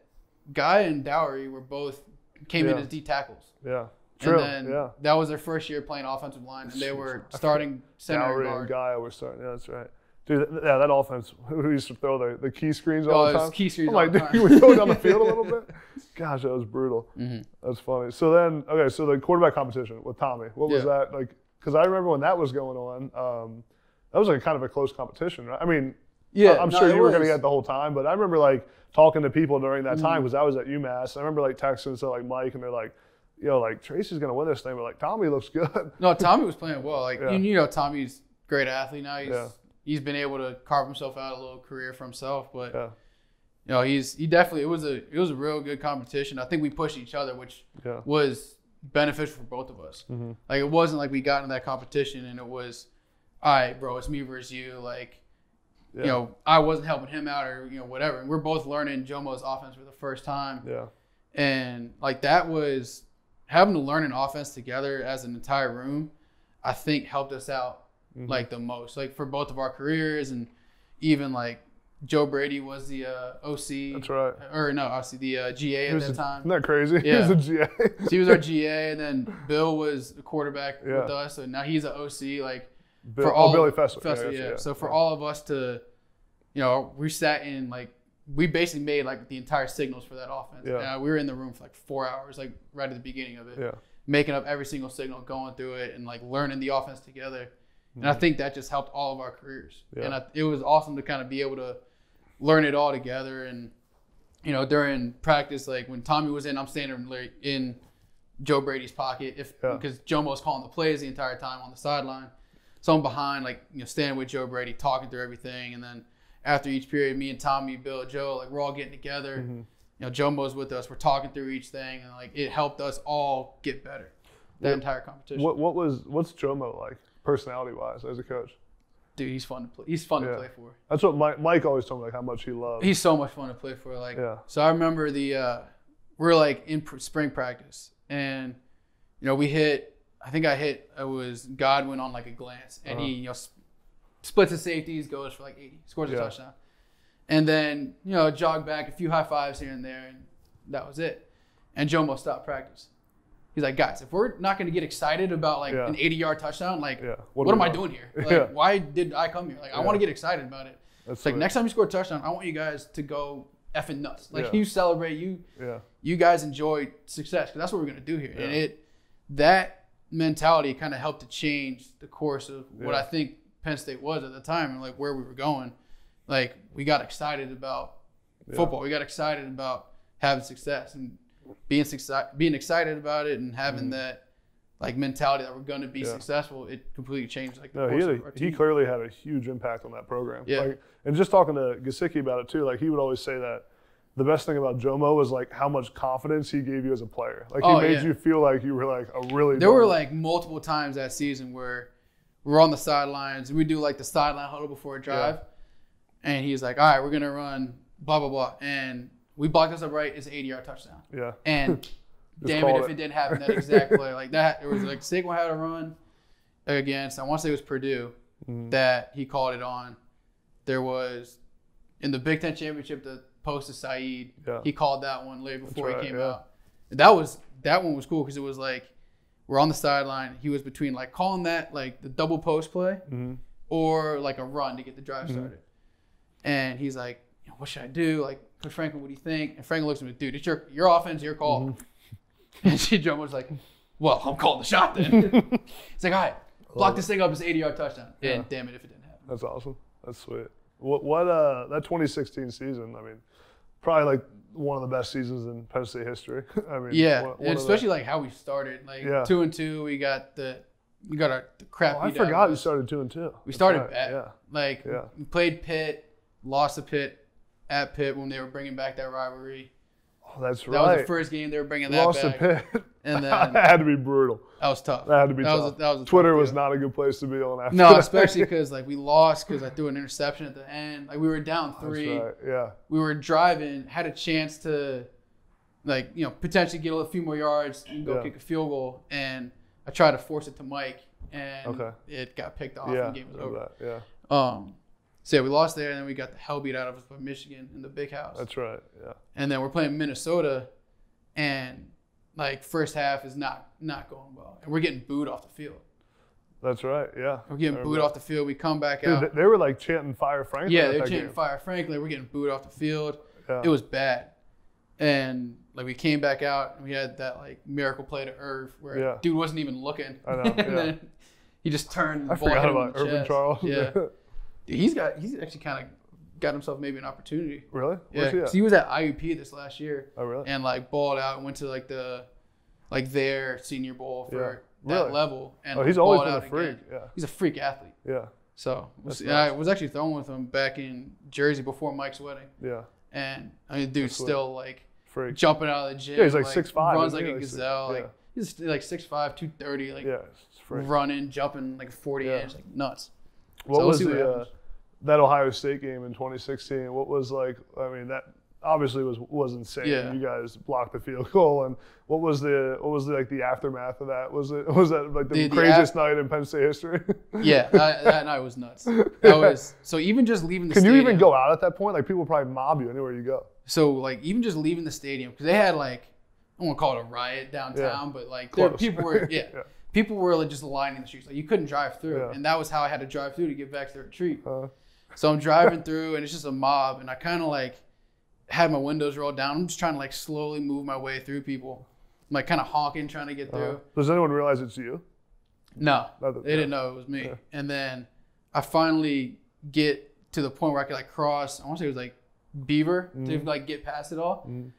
Guy and Dowery were both came yeah. in as D tackles. Yeah, true. And then yeah. that was their first year playing offensive line, and they were starting center Dowery guard. and Guy were starting. Yeah, that's right. Dude, yeah, that offense. We used to throw the, the key screens all oh, the time. Key screens I'm all like, the time. Dude, we throw down the field a little bit. Gosh, that was brutal. Mm-hmm. That's funny. So then, okay, so the quarterback competition with Tommy. What was yeah. that like? Because I remember when that was going on, um, that was like kind of a close competition, right? I mean, yeah, I'm no, sure you was. were going to get the whole time, but I remember like talking to people during that mm-hmm. time because I was at UMass. I remember like texting to like Mike, and they're like, "Yo, know, like Tracy's going to win this thing," but like Tommy looks good. No, Tommy was playing well. Like yeah. you, you know, Tommy's a great athlete now. He's yeah. he's been able to carve himself out a little career for himself, but yeah. you know, he's he definitely it was a it was a real good competition. I think we pushed each other, which yeah. was. beneficial for both of us. Mm-hmm. Like it wasn't like we got into that competition and it was, all right, bro, it's me versus you. Like, yeah. you know, I wasn't helping him out or you know whatever. And we're both learning Jomo's offense for the first time. Yeah. And like that was having to learn an offense together as an entire room. I think helped us out mm-hmm. like the most, like for both of our careers and even like. Joe Brady was the uh, O C. That's right. Or no, obviously the uh, G A at that a, time. Isn't that crazy? Yeah. He was a G A. So he was our G A, and then Bill was the quarterback yeah. with us. So now he's an O C. Like Bill, for all oh, Billy Fessler. Fessler yeah, yeah. yeah. So for yeah. all of us to, you know, we sat in like we basically made like the entire signals for that offense. Yeah. And we were in the room for like four hours, like right at the beginning of it, yeah. making up every single signal, going through it, and like learning the offense together. And I think that just helped all of our careers. Yeah. And I, it was awesome to kind of be able to learn it all together. And, you know, during practice, like when Tommy was in, I'm standing in Joe Brady's pocket if yeah. because Jomo's calling the plays the entire time on the sideline. So I'm behind, like, you know, standing with Joe Brady, talking through everything. And then after each period, me and Tommy, Bill, Joe, like we're all getting together. Mm-hmm. You know, Jomo's with us. We're talking through each thing. And, like, it helped us all get better, that yeah. entire competition. What, what was what's Jomo like? Personality-wise, as a coach, dude, he's fun to play. He's fun yeah. to play for. That's what Mike, Mike always told me, like how much he loved. He's so much fun to play for. Like, yeah. so I remember the uh, we're like in pr- spring practice, and you know we hit. I think I hit. It was Godwin on like a glance, and uh-huh. he you know sp- splits his safeties, goes for like eighty, scores a yeah. touchdown, and then you know jog back a few high fives here and there, and that was it. And Jomo stopped practice. He's like, guys, if we're not going to get excited about like yeah. an eighty-yard touchdown, like, yeah. what, what am I doing here? Like, yeah. why did I come here? Like, yeah. I want to get excited about it. That's like, next time you score a touchdown, I want you guys to go effing nuts. Like, yeah. you celebrate, you yeah. you guys enjoy success, because that's what we're going to do here. Yeah. And it that mentality kind of helped to change the course of yeah. what I think Penn State was at the time, and like where we were going. Like, we got excited about yeah. football. We got excited about having success and being success, being excited about it, and having mm-hmm. that like mentality that we're going to be yeah. successful. It completely changed like the no, course he, of our team. He clearly had a huge impact on that program. Yeah. Like, and just talking to Gesicki about it too, like he would always say that the best thing about Jomo was like how much confidence he gave you as a player. Like oh, he made yeah. you feel like you were like a really There were like multiple times that season where we're on the sidelines and we do like the sideline huddle before a drive. Yeah. And he's like, all right, we're going to run blah, blah, blah. And we blocked this up right. It's an eighty-yard touchdown. Yeah. And damn it if it. it didn't happen that exact play. Like that, it was like Saquon had a run against, I want to say it was Purdue, mm-hmm. that he called it on. There was, in the Big Ten Championship, the post to Saeed. Yeah. He called that one later before right, he came yeah. out. That was that one was cool because it was like, we're on the sideline. He was between like calling that, like the double post play, mm-hmm. or like a run to get the drive started. Mm-hmm. And he's like, what should I do? Like, Coach Franklin, what do you think? And Franklin looks at me, dude, it's your your offense, your call. Mm-hmm. And she jumped was like, well, I'm calling the shot then. It's like, all right, block oh. this thing up. It's an eighty-yard touchdown. Yeah. And damn it if it didn't happen. That's awesome. That's sweet. What, what uh, that twenty sixteen season, I mean, probably like one of the best seasons in Penn State history. I mean, yeah, one, one and especially the, like how we started. Like yeah. two and two, we got the we got our the crap. Oh, I forgot we started two and two. We That's started right. bad. Yeah. Like yeah. we played Pitt, lost to Pitt at Pitt when they were bringing back that rivalry. Oh, that's right. That was the first game they were bringing that Lost back. Lost to Pitt. And then, that had to be brutal. That was tough. That had to be that tough. Was a, that was a Twitter tough was not a good place to be on after No, that. Especially because like we lost because I threw an interception at the end. Like we were down three. That's right. Yeah. We were driving, had a chance to, like, you know, potentially get a few more yards and go yeah. kick a field goal. And I tried to force it to Mike, and okay. it got picked off yeah, and the game was over. That. Yeah. Um. So, yeah, we lost there, and then we got the hell beat out of us by Michigan in the Big House. That's right, yeah. And then we're playing Minnesota, and, like, first half is not not going well. And we're getting booed off the field. That's right, yeah. We're getting booed off the field. We come back Dude, out. They were, like, chanting Fire Franklin. Yeah, they were chanting game. Fire Franklin. We're getting booed off the field. Yeah. It was bad. And, like, we came back out, and we had that, like, miracle play to Irv where yeah. dude wasn't even looking. I know, And yeah. then he just turned the ball hit him in the chest. I forgot about Irvin Charles. Yeah. Dude, he's got. He's actually kind of got himself maybe an opportunity. Really? Where's yeah. He, he was at I U P this last year. Oh, really? And like balled out, and went to like the, like their Senior Bowl for yeah. that really? level. And oh, he's always been a freak. Yeah. He's a freak athlete. Yeah. So was, nice. I was actually throwing with him back in Jersey before Mike's wedding. Yeah. And I mean, dude's still like freak. jumping out of the gym. Yeah, he's like six five. Runs like a gazelle. Like he's like six five, two thirty. Like yeah, running, jumping like forty yeah. inch, like nuts. What so was we'll the uh, that Ohio State game in twenty sixteen? What was like? I mean, that obviously was was insane. Yeah. You guys blocked the field goal, and what was the what was the, like the aftermath of that? Was it was that like the, the craziest the af- night in Penn State history? Yeah, that, that night was nuts. That was so even just leaving the Can stadium. Can you even go out at that point? Like people probably mob you anywhere you go. So like even just leaving the stadium because they had like I won't call it a riot downtown, yeah. but like there, people were yeah. yeah. people were just lining the streets. Like, you couldn't drive through. Yeah. And that was how I had to drive through to get back to the retreat. Uh, so I'm driving through, and it's just a mob. And I kind of, like, had my windows rolled down. I'm just trying to, like, slowly move my way through people. I'm, like, kind of honking, trying to get through. Uh, does anyone realize it's you? No. That, they yeah. didn't know it was me. Yeah. And then I finally get to the point where I could, like, cross. I want to say it was, like, Beaver mm. to, like, get past it all. Mm.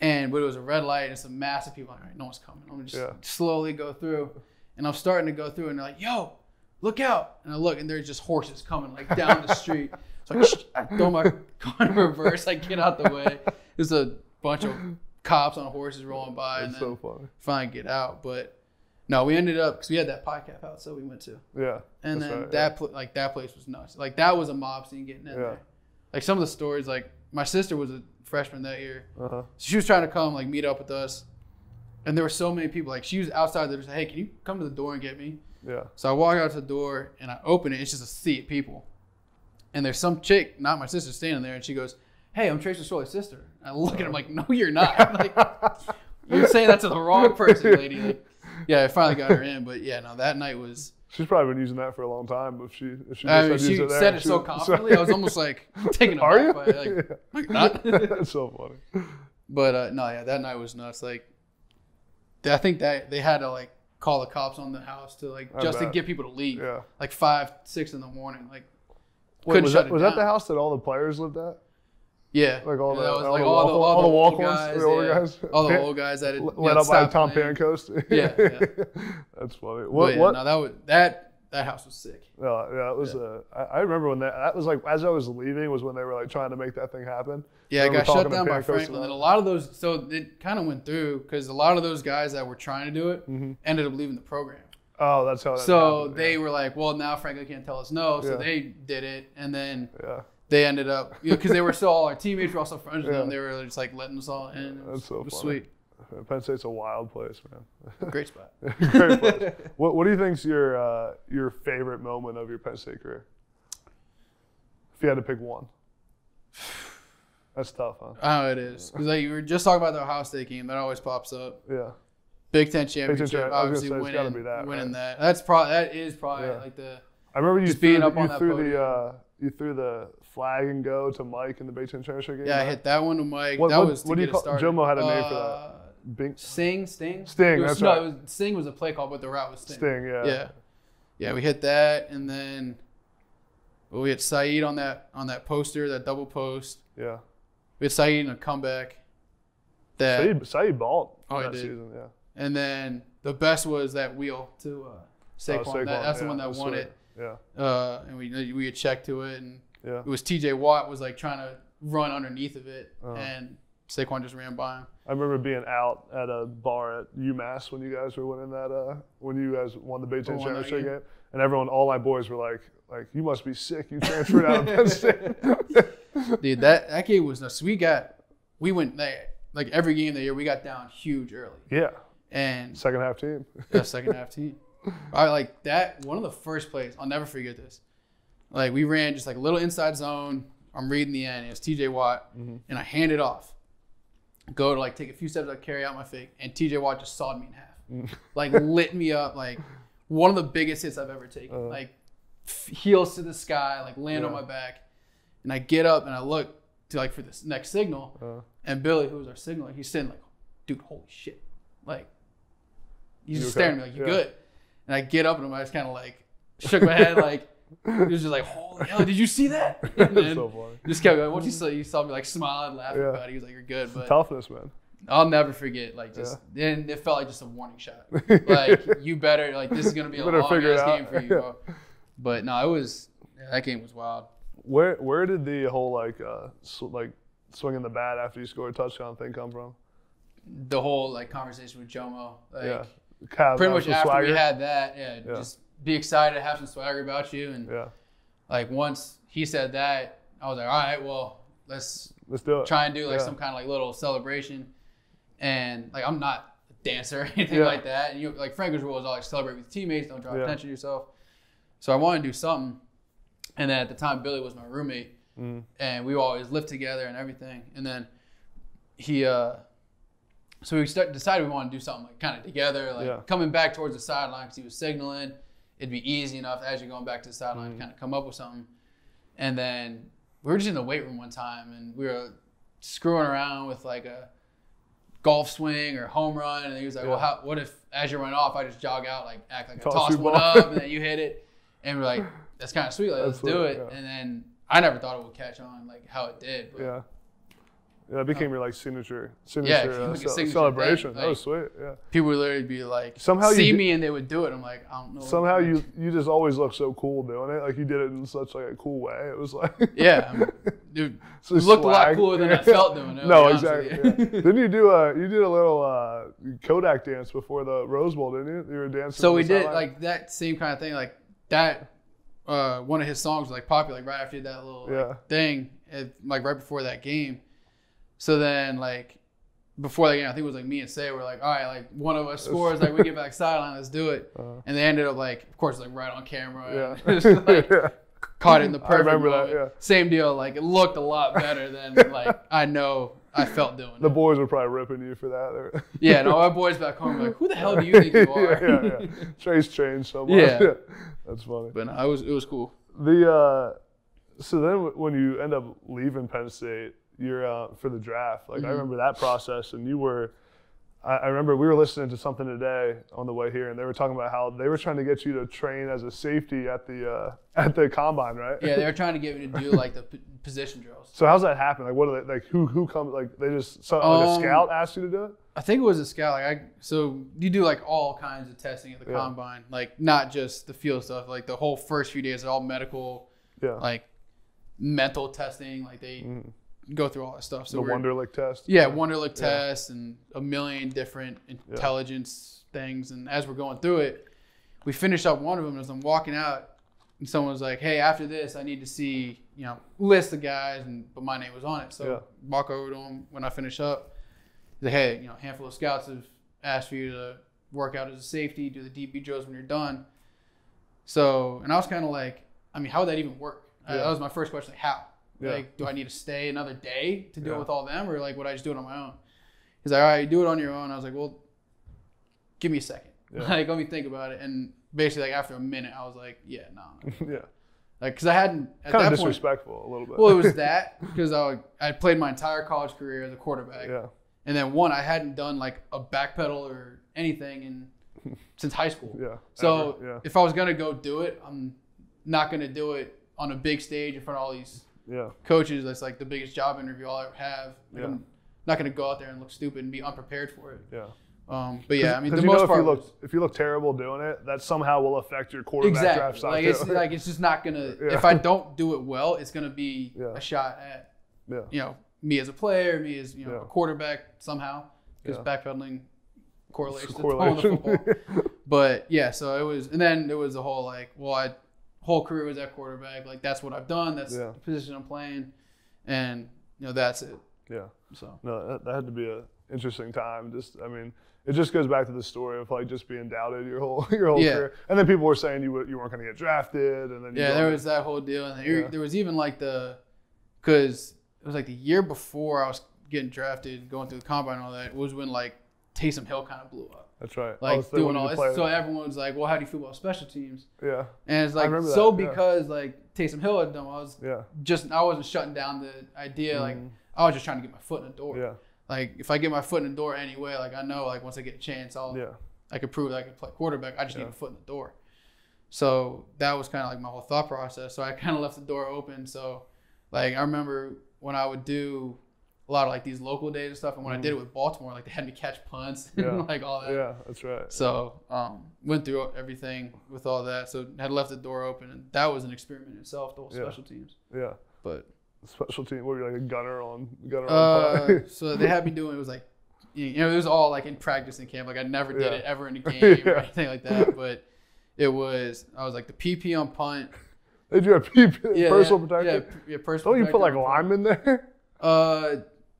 And but it was a red light, and it's a mass of people. Like, all right, no one's coming. I'm going to just yeah. slowly go through. And I'm starting to go through, and they're like, yo, look out. And I look, and there's just horses coming, like, down the street. So I, I throw my car in reverse. I get out the way. There's a bunch of cops on horses rolling by. It's and then so funny. Finally get out. But, no, we ended up, because we had that podcast house that we went to. Yeah. And then right, that yeah. pl- like that place was nuts. Like, that was a mob scene getting in yeah. there. Like, some of the stories, like, my sister was a freshman that year. Uh-huh. So she was trying to come, like, meet up with us. And there were so many people. Like, she was outside. They were like, hey, can you come to the door and get me? Yeah. So I walk out to the door, and I open it. It's just a sea of people. And there's some chick, not my sister, standing there. And she goes, hey, I'm Trace McSorley's sister. And I look at him like, no, you're not. Like, you're saying that to the wrong person, lady. Like, yeah, I finally got her in. But, yeah, no, that night was She's probably been using that for a long time. If she, if she, uh, she it there, said it she, so confidently, sorry. I was almost like taken aback by it. Like, yeah. Not. That's so funny. But uh, no, yeah, that night was nuts. Like, I think that they had to like call the cops on the house to like I just bet. to get people to leave. Yeah. Like five, six in the morning. Like, Wait, was, that, was that the house that all the players lived at? Yeah, like all, yeah, the, all, like the, all, the, all, all the walk guys, ones, the old yeah. guys, all the old guys that had, led know, up by Tom Pancoast. yeah, yeah, that's funny. What? Yeah, what? No, that was that. That house was sick. No, yeah, it was. Yeah. Uh, I, I remember when that. That was like as I was leaving was when they were like trying to make that thing happen. Yeah, it got shut down by Franklin, and a lot of those. So it kind of went through because a lot of those guys that were trying to do it mm-hmm. ended up leaving the program. Oh, that's how. That so happened, they yeah. were like, well, now Franklin can't tell us no, so yeah. they did it, and then. Yeah. They ended up, you know, because they were still all our teammates, we were also friends with yeah. them. They were just like letting us all in. It was, That's so it was funny. Sweet. Penn State's a wild place, man. Great spot. Great place. What What do you think's your uh, your favorite moment of your Penn State career? If you had to pick one, that's tough, huh? Oh, it is. Because like you were just talking about the Ohio State game, that always pops up. Yeah. Big Ten championship, Big Ten, obviously winning. Gotta be that, winning right? that. That's probably that is probably yeah. like the. I remember you just threw, being up you on that threw the uh, you threw the. flag and go to Mike in the Big Ten Championship game. Yeah, right? I hit that one to Mike. What, that what, was to what do you get call, it started. Jomo had a name uh, for that. Bing? Sing, Sting? Sting, was, that's no, right. It was, Sting was a play call, but the route was Sting. Sting, yeah. Yeah, yeah we hit that, and then well, we had Saeed on that on that poster, that double post. Yeah. We had Saeed in a comeback. That, Saeed, Saeed balled oh, that did. season, yeah. And then the best was that wheel to uh, Saquon. Oh, Saquon that, that's yeah, the one that won sweet. it. Yeah. Uh, and we, we had checked to it, and yeah. It was T J Watt was like trying to run underneath of it, uh-huh. and Saquon just ran by him. I remember being out at a bar at UMass when you guys were winning that, uh, when you guys won the Big Ten championship game, and everyone, all my boys were like, like you must be sick, you transferred out of Penn State. Dude, that that game was nuts. We got, we went like, like every game of the year we got down huge early. Yeah. And second half team. Yeah, second half team. I like that one of the first plays. I'll never forget this. Like, we ran just, like, a little inside zone. I'm reading the end. It was T J Watt. Mm-hmm. And I hand it off. Go to, like, take a few steps. I carry out my fake. And T J Watt just sawed me in half. Mm-hmm. Like, lit me up. Like, one of the biggest hits I've ever taken. Uh, like, heels to the sky. Like, land yeah. on my back. And I get up and I look to, like, for this next signal. Uh, and Billy, who was our signal, he's sitting, like, dude, holy shit. Like, he's just okay? staring at me, like, you yeah. good. And I get up and I just kind of, like, shook my head, like, it was just like, holy hell, did you see that? And then so funny. Just kept going. Once you saw, you saw me like smiling, laughing yeah. about it. He was like, you're good. But toughness, man. I'll never forget. Like, just, yeah. and it felt like just a warning shot. Like, you better, like, this is going to be you a long ass game for you, bro. But no, it was, yeah, that game was wild. Where where did the whole, like, uh, sw- like swinging the bat after you scored a touchdown thing come from? The whole, like, conversation with Jomo. Like, yeah. Kind of pretty much after swagger. we had that, yeah, yeah. just. be excited, have some swagger about you, and yeah. like once he said that, I was like, all right, well, let's let's do it. Try and do like yeah. some kind of like little celebration, and like I'm not a dancer or anything yeah. like that. And you like Franklin's rule is all like celebrate with teammates, don't draw yeah. attention to yourself. So I wanted to do something, and then at the time Billy was my roommate, mm. and we always lived together and everything. And then he, uh so we start, decided we wanted to do something like kind of together, like yeah. coming back towards the sideline because he was signaling. It'd be easy enough as you're going back to the sideline mm-hmm. to kind of come up with something. And then we were just in the weight room one time and we were screwing around with like a golf swing or home run. And he was like, yeah. well, how, what if as you run off, I just jog out, like act like toss I toss one ball. up and then you hit it. And we're like, that's kind of sweet. Like, let's Absolutely, do it. Yeah. And then I never thought it would catch on like how it did. But, yeah. Yeah, it became um, your like signature, signature, yeah, uh, like ce- celebration. Like, that was sweet. Yeah, people would literally be like, somehow see you d- me, and they would do it. I'm like, I don't know. Somehow you you just always look so cool doing it. Like you did it in such like a cool way. It was like yeah, I mean, dude, it looked swag. a lot cooler than I felt doing it. No, exactly. Yeah. Didn't you do a you did a little uh, Kodak dance before the Rose Bowl? Didn't you? You were dancing. So we did sideline. like that same kind of thing. Like that uh, one of his songs was like popular. Like right after that little yeah. like, thing, it, like right before that game. So then, like, before the game, I think it was, like, me and Say were like, all right, like, one of us scores, like, we get back sideline, let's do do it. Uh-huh. And they ended up, like, of course, like, right on camera. Yeah. Just, like, yeah. caught it in the perfect I remember moment. That, yeah. Same deal. Like, it looked a lot better than, like, I know I felt doing the it. Boys were probably ripping you for that. Yeah, no, our boys back home were like, who the hell do you think you are? yeah, yeah, yeah. Trace changed so much. Yeah. yeah. That's funny. But no, I was, it was cool. The uh, so then when you end up leaving Penn State, you're uh, for the draft. Like mm-hmm. I remember that process, and you were. I remember we were listening to something today on the way here, and they were talking about how they were trying to get you to train as a safety at the uh, at the combine, right? Yeah, they were trying to get me to do like the p- position drills. So how's that happen? Like, what are they like? Who who comes? Like, they just so, like um, a scout asked you to do it? I think it was a scout. Like, I so you do like all kinds of testing at the yeah. combine, like not just the field stuff. Like the whole first few days are all medical, yeah, like mental testing. Like they. Mm. Go through all that stuff. So the Wonderlic test. Yeah, Wonderlic yeah. test and a million different intelligence yeah. things. And as we're going through it, we finished up one of them. And as I'm walking out, and someone was like, "Hey, after this, I need to see you know list of guys." And but my name was on it, so yeah. walk over to him when I finish up. He's like, "Hey, you know, a handful of scouts have asked for you to work out as a safety, do the D B drills when you're done." So, and I was kind of like, I mean, how would that even work? Yeah. I, that was my first question, like, how? Yeah. Like, do I need to stay another day to deal yeah. with all them, or like, would I just do it on my own? He's like, all right, do it on your own. I was like, well, give me a second. Yeah. Like, let me think about it. And basically, like after a minute, I was like, yeah, no. Nah. yeah. Like, because I hadn't at kind that of disrespectful point, a little bit. Well, it was that because I I played my entire college career as a quarterback. Yeah. And then one, I hadn't done like a backpedal or anything in since high school. Yeah. So yeah. if I was gonna go do it, I'm not gonna do it on a big stage in front of all these. Yeah, coaches. That's like the biggest job interview I'll ever have. Like, yeah. I'm not gonna go out there and look stupid and be unprepared for it. Yeah. Um, but yeah, I mean, the you most know if part. You look, was, if you look terrible doing it, that somehow will affect your quarterback exactly. draft stock. Like it's like it's just not gonna. Yeah. If I don't do it well, it's gonna be yeah. a shot at yeah. you know me as a player, me as you know yeah. a quarterback somehow because yeah. backpedaling correlates to the football. But yeah, so it was, and then there was the whole like, well, I. whole career was at quarterback. Like, that's what I've done. That's yeah. the position I'm playing. And, you know, that's it. Yeah. So. No, that, that had to be an interesting time. Just, I mean, it just goes back to the story of, like, just being doubted your whole your whole yeah. career. And then people were saying you you weren't going to get drafted. And then you Yeah, there was that whole deal. And yeah. there was even, like, the – because it was, like, the year before I was getting drafted, going through the combine and all that, was when, like, Taysom Hill kind of blew up. That's right. Like doing all this. So everyone was like, well, how do you feel about special teams? Yeah. And it's like, so that, yeah. because like Taysom Hill had done, I was yeah. just, I wasn't shutting down the idea. Mm-hmm. Like I was just trying to get my foot in the door. Yeah. Like if I get my foot in the door anyway, like I know, like once I get a chance, I'll, yeah. I could prove that I could play quarterback. I just yeah. need a foot in the door. So that was kind of like my whole thought process. So I kind of left the door open. So like, I remember when I would do a lot of like these local days and stuff, and when mm. I did it with Baltimore, like they had me catch punts yeah. and like all that. Yeah, that's right. So um, went through everything with all that. So had left the door open, and that was an experiment in itself. The whole yeah. special teams. Yeah. But special team, what were you like a gunner on gunner uh, on punt? So they had me doing it was like, you know, it was all like in practice in camp. Like I never did yeah. it ever in a game yeah. or anything like that. But it was I was like the P P on punt. They do a P P yeah, personal yeah, protector. Yeah, yeah, personal. Don't you put like a lineman there? Uh.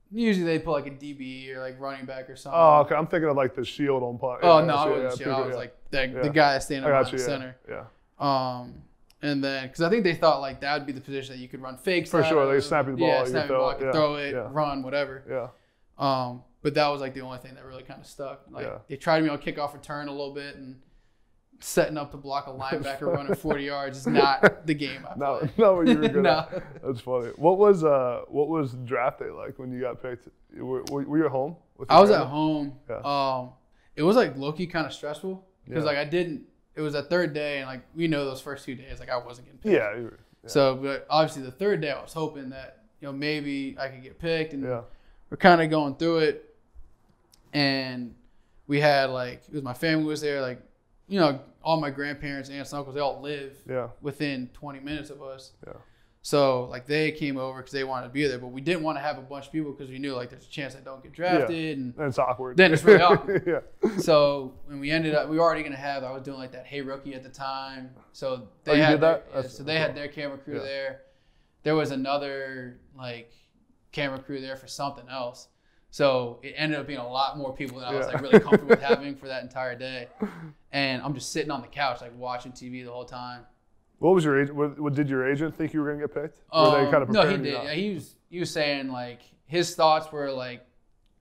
Usually they put like a D B or like running back or something. Oh, okay. I'm thinking of like the shield on punt. Oh, yeah, no, I wasn't shield. I was yeah. like the, yeah. the guy standing up in the center. Yeah. Um, and then, because I think they thought like that would be the position that you could run fakes. For sure. They could snap the ball. Yeah, snap the ball. I could yeah. throw it, yeah. run, whatever. Yeah. Um, but that was like the only thing that really kind of stuck. Like yeah. they tried me on kickoff return a little bit and setting up to block a linebacker running forty yards is not the game I no, play. Not what you were good no. at. That's funny. What was uh, what was draft day like when you got picked? Were, were you at home? I was family? At home. Yeah. Um, it was like low-key kind of stressful because yeah. like I didn't. It was that third day, and like we know those first two days, like I wasn't getting picked. Yeah. You were, yeah. So, but obviously the third day, I was hoping that you know maybe I could get picked, and yeah. we're kind of going through it, and we had like it was my family was there like. You know, all my grandparents, aunts, and uncles, they all live yeah. within twenty minutes of us. Yeah. So, like, they came over because they wanted to be there. But we didn't want to have a bunch of people because we knew, like, there's a chance I don't get drafted. Yeah. And, and it's awkward. Then it's really awkward. yeah. So, when we ended up, we were already going to have, I was doing, like, that Hey Rookie at the time. So, they oh, you had did that? Their, yeah, so they cool. had their camera crew yeah. there. There was another, like, camera crew there for something else. So it ended up being a lot more people than I was yeah. like really comfortable with having for that entire day, and I'm just sitting on the couch like watching T V the whole time. What was your agent? What, what did your agent think you were gonna get picked? Were um, they kind of no, he did. He was he was saying like his thoughts were like,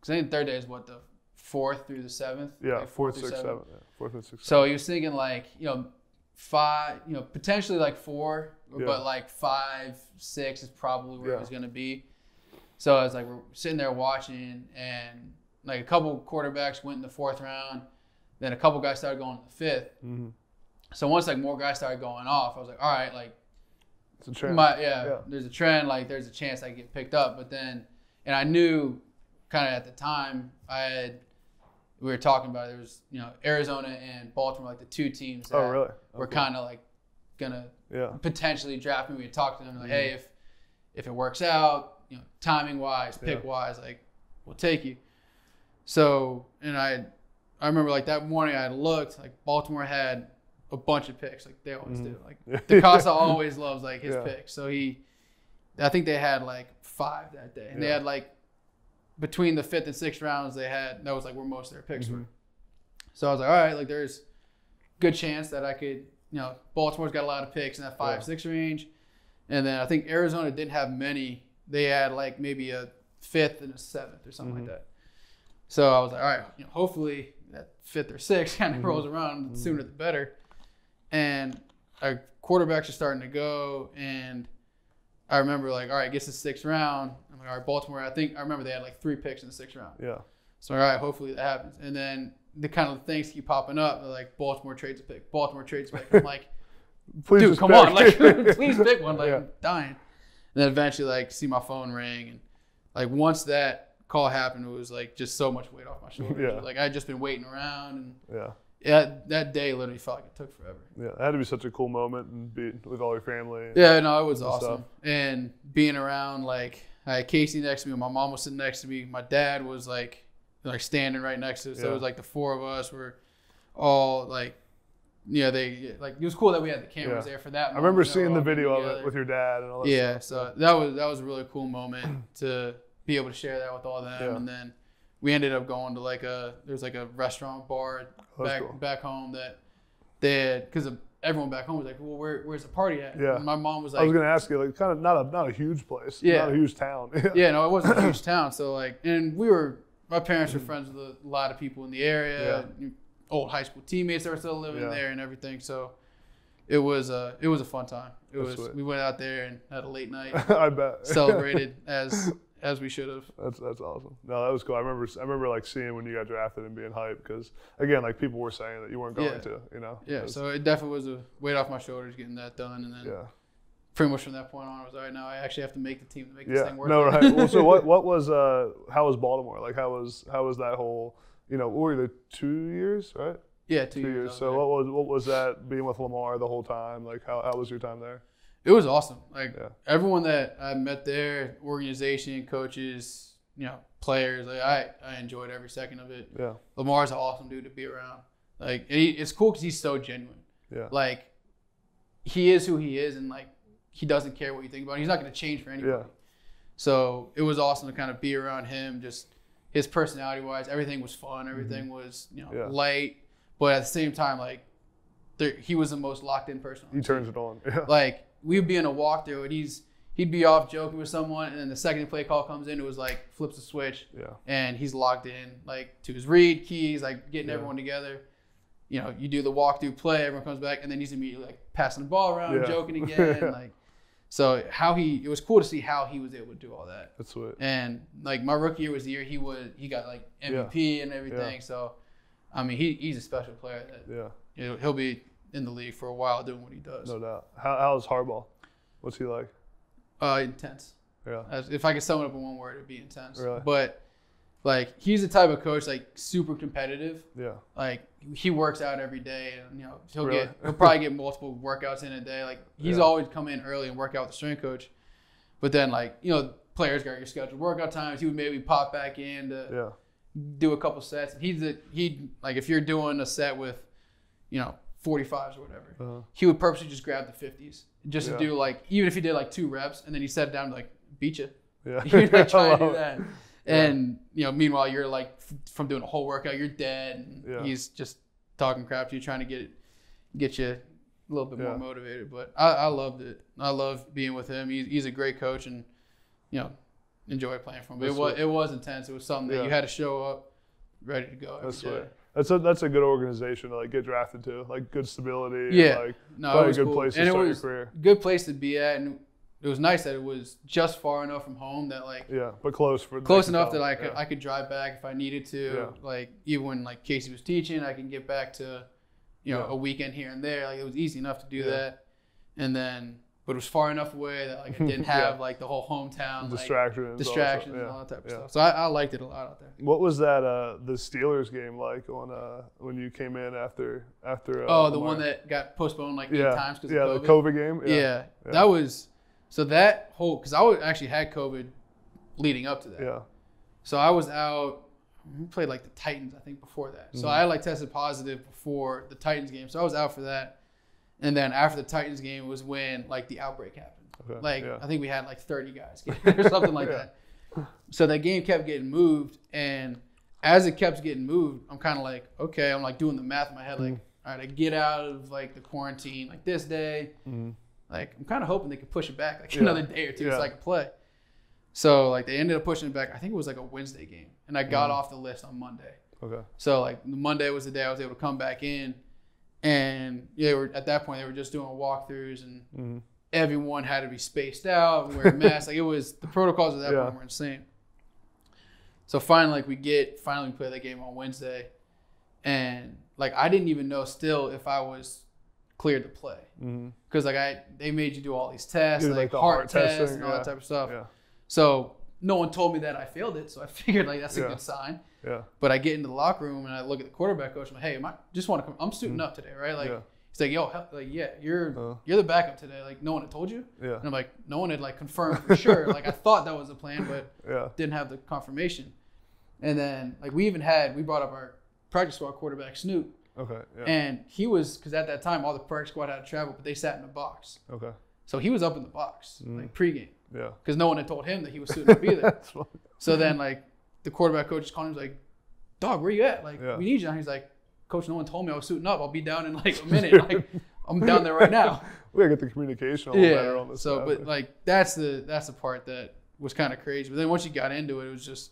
because I think the third day is what, the fourth through the seventh? Yeah, like fourth, sixth, seventh. Yeah. Fourth and sixth. So he was thinking like, you know, five, you know, potentially like four, yeah. but like five, six is probably where yeah. it was going to be. So I was like, we're sitting there watching, and like a couple quarterbacks went in the fourth round. Then a couple guys started going in the fifth. Mm-hmm. So once like more guys started going off, I was like, all right, like, it's a trend. My, yeah, yeah, there's a trend. Like, there's a chance I get picked up. But then, and I knew, kind of at the time, I had, we were talking about it, there was, you know, Arizona and Baltimore, like the two teams that oh, really? okay. were kind of like gonna yeah. potentially draft me. We had talked to them like, mm-hmm. hey, if if it works out, you know, timing wise, pick yeah. wise, like, we'll take you. So, and I, I remember like that morning I had looked, like Baltimore had a bunch of picks, like they always mm-hmm. do. Like DeCosta always loves like his yeah. picks. So he, I think they had like five that day, and yeah. they had like between the fifth and sixth rounds they had, that was like where most of their picks mm-hmm. were. So I was like, all right, like there's good chance that I could, you know, Baltimore's got a lot of picks in that five, yeah. six range. And then I think Arizona didn't have many. They had like maybe a fifth and a seventh or something mm-hmm. like that. So I was like, all right, you know, hopefully that fifth or sixth kind of mm-hmm. rolls around, the sooner the better. And our quarterbacks are starting to go, and I remember like, all right, gets the sixth round. I'm like, all right, Baltimore, I think I remember they had like three picks in the sixth round. Yeah. So all right, hopefully that happens. And then the kind of things keep popping up. They're like, Baltimore trades a pick. Baltimore trades a pick. I'm like, please dude, come pick. on, like please pick one. Like yeah. I'm dying. And then eventually like see my phone ring, and like once that call happened, it was like just so much weight off my shoulders. Yeah. Like I had just been waiting around, and yeah. Yeah, that day literally felt like it took forever. Yeah, that had to be such a cool moment, and be with all your family. Yeah, no, it was and awesome. Stuff. And being around, like, I had Casey next to me, my mom was sitting next to me, my dad was like, like standing right next to us. Yeah. So it was like the four of us were all like, you know, they like it was cool that we had the cameras yeah. there for that moment. I remember seeing the video of together. it with your dad and all that. Yeah, stuff. so that was that was a really cool moment to be able to share that with all them, yeah. and then. We ended up going to like a, there's like a restaurant bar back cool. back home that they had, because everyone back home was like, well, where, where's the party at? Yeah. And my mom was like. I was going to ask you, like kind of not a, not a huge place. Yeah. Not a huge town. yeah, no, it wasn't a huge town. So like, and we were, my parents were friends with a lot of people in the area. Yeah. Old high school teammates that were still living yeah. there and everything. So it was a, it was a fun time. It That's was, sweet. We went out there and had a late night. I bet. Celebrated as. As we should have. That's that's awesome. No, that was cool. I remember I remember like seeing when you got drafted and being hyped, because again, like people were saying that you weren't going yeah. to, you know. Yeah. It was, so it definitely was a weight off my shoulders getting that done, and then yeah. pretty much from that point on, I was all right. Now I actually have to make the team to make yeah. this thing work. No, right. Well, so what what was uh how was Baltimore? Like how was how was that whole, you know, what were the two years right? Yeah, two, two years. years. So there. what was what was that being with Lamar the whole time? Like how how was your time there? It was awesome. Like yeah. everyone that I met there, organization, coaches, you know, players, like I, I enjoyed every second of it. Yeah. Lamar's an awesome dude to be around. Like he, it's cool because he's so genuine. Yeah. Like he is who he is, and like he doesn't care what you think about him. He's not going to change for anybody. Yeah. So it was awesome to kind of be around him. Just his personality wise, everything was fun. Everything mm-hmm. was, you know, yeah. light, but at the same time, like there, he was the most locked in person. He turns it on. Yeah. Like. We'd be in a walkthrough, and he's he'd be off joking with someone, and then the second play call comes in, it was like flips a switch, yeah. and he's locked in like to his read keys, like getting yeah. everyone together. You know, you do the walkthrough play, everyone comes back, and then he's immediately like passing the ball around, yeah. joking again, yeah. like. So how he it was cool to see how he was able to do all that. That's what. And like my rookie year was the year he would he got like M V P yeah. and everything. Yeah. So, I mean he he's a special player. That, yeah. You know, he'll be. in the league for a while doing what he does. No doubt. How, how is Harbaugh? What's he like? Uh, intense. Yeah. As, if I could sum it up in one word, it'd be intense. Really? But, like, he's the type of coach, like, super competitive. Yeah. Like, he works out every day, and, you know, he'll really? get, he'll probably get multiple workouts in a day. Like, he's yeah. always come in early and work out with the strength coach. But then, like, you know, players got your scheduled workout times. He would maybe pop back in to yeah. do a couple sets. He's a, he, like, if you're doing a set with, you know, forty-fives or whatever. Uh-huh. He would purposely just grab the fifties just yeah. to do like, even if he did like two reps and then he sat down and like, beat you. Yeah. He'd like try to do that. Yeah. And, you know, meanwhile, you're like, f- from doing a whole workout, you're dead. And yeah. he's just talking crap to you, trying to get it, get you a little bit yeah. more motivated. But I, I loved it. I loved being with him. He's, he's a great coach, and, you know, enjoy playing for him. But it was, it was intense. It was something that yeah. you had to show up ready to go every that's day. Sweet. That's a that's a good organization to like get drafted to. Like good stability. Yeah. And like no, probably it was a good cool. place to and start it was your career. Good place to be at, and it was nice that it was just far enough from home that like yeah, but close for close enough that I could yeah. I could drive back if I needed to. Yeah. Like even when like Casey was teaching, I can get back to you know yeah. a weekend here and there. Like it was easy enough to do yeah. that, and then but it was far enough away that like I didn't have yeah. like the whole hometown distractions, like, distractions also, yeah. and all that type of yeah. stuff. So I, I liked it a lot out there. What was that uh, the Steelers game like on uh, when you came in after after? Uh, oh, the Lamar. one that got postponed like eight yeah. times because yeah, of COVID. The COVID game. Yeah. Yeah. yeah, that was so that whole because I actually had COVID leading up to that. Yeah, so I was out. We played like the Titans, I think, before that. So mm-hmm. I like tested positive before the Titans game, so I was out for that. And then after the Titans game was when like the outbreak happened. Okay. Like yeah. I think we had like thirty guys or something like yeah. that. So that game kept getting moved, and as it kept getting moved, I'm kind of like, okay, I'm like doing the math in my head, like, mm-hmm. all right, I get out of like the quarantine like this day. Mm-hmm. Like I'm kind of hoping they could push it back like yeah. another day or two yeah. so I could play. So like they ended up pushing it back. I think it was like a Wednesday game, and I got mm. off the list on Monday. Okay. So like Monday was the day I was able to come back in, and they were at that point they were just doing walkthroughs, and mm. everyone had to be spaced out and wearing masks. Like it was the protocols at that yeah. point were insane. So finally, like we get finally we play that game on Wednesday, and like I didn't even know still if I was cleared to play because mm. like I they made you do all these tests, like, like the heart, heart tests testing, and all yeah. that type of stuff. Yeah. So no one told me that I failed it, so I figured like that's a yeah. good sign. Yeah. But I get into the locker room and I look at the quarterback coach. And I'm like, hey, am I just want to come? I'm suiting mm-hmm. up today, right? Like yeah. he's like, yo, hell, like yeah, you're uh, you're the backup today. Like no one had told you. Yeah. And I'm like, no one had like confirmed for sure. Like I thought that was the plan, but yeah. didn't have the confirmation. And then like we even had we brought up our practice squad quarterback Snoop. Okay. Yeah. And he was because at that time all the practice squad had to travel, but they sat in a box. Okay. So he was up in the box mm. like pregame. Yeah. Because no one had told him that he was suiting up either. So then, like, the quarterback coach is calling him, like, dog, where you at? Like, yeah. we need you. And he's like, coach, no one told me I was suiting up. I'll be down in, like, a minute. Like, I'm down there right now. We got to get the communication all yeah. better on this. So, guy. But, like, that's the that's the part that was kind of crazy. But then once you got into it, it was just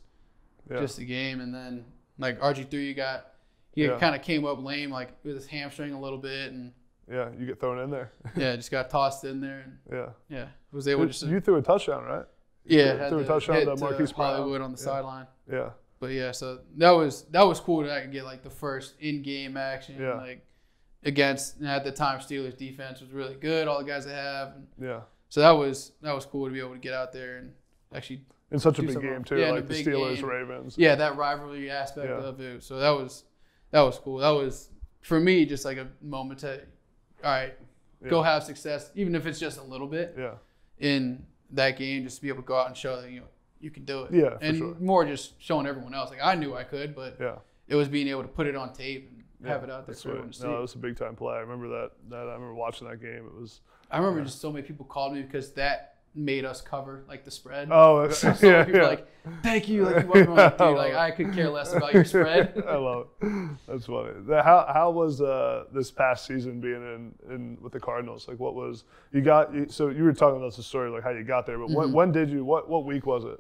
yeah. just a game. And then, like, R G three, you got he yeah. kind of came up lame, like, with his hamstring a little bit. And yeah, you get thrown in there. Yeah, just got tossed in there. And, yeah. Yeah. Was able just you threw a touchdown, right? You yeah, threw, threw a touchdown to Marquise Hollywood on the yeah. sideline. Yeah. But yeah, so that was that was cool that I could get like the first in-game action yeah. like against and at the time Steelers defense was really good, all the guys they have. And yeah. So that was that was cool to be able to get out there and actually in such a big something. game too, yeah, like the Steelers game. Ravens. Yeah, that rivalry aspect yeah. of it. So that was that was cool. That was for me just like a moment to all right, yeah. go have success, even if it's just a little bit. Yeah. In that game, just to be able to go out and show that you know you can do it. Yeah, and for sure. more just showing everyone else. Like I knew I could, but yeah. it was being able to put it on tape and yeah, have it out there for everyone to see. No, it was a big time play. I remember that. That I remember watching that game. It was. I remember yeah. just so many people called me because that made us cover like the spread. Oh, so, so yeah, many people yeah. like, thank you, like, you like, dude, like I could care less about your spread. I love it. That's funny. How how was uh, this past season being in, in with the Cardinals? Like, what was you got? So you were talking about the story, like how you got there, but mm-hmm. when when did you? What what week was it?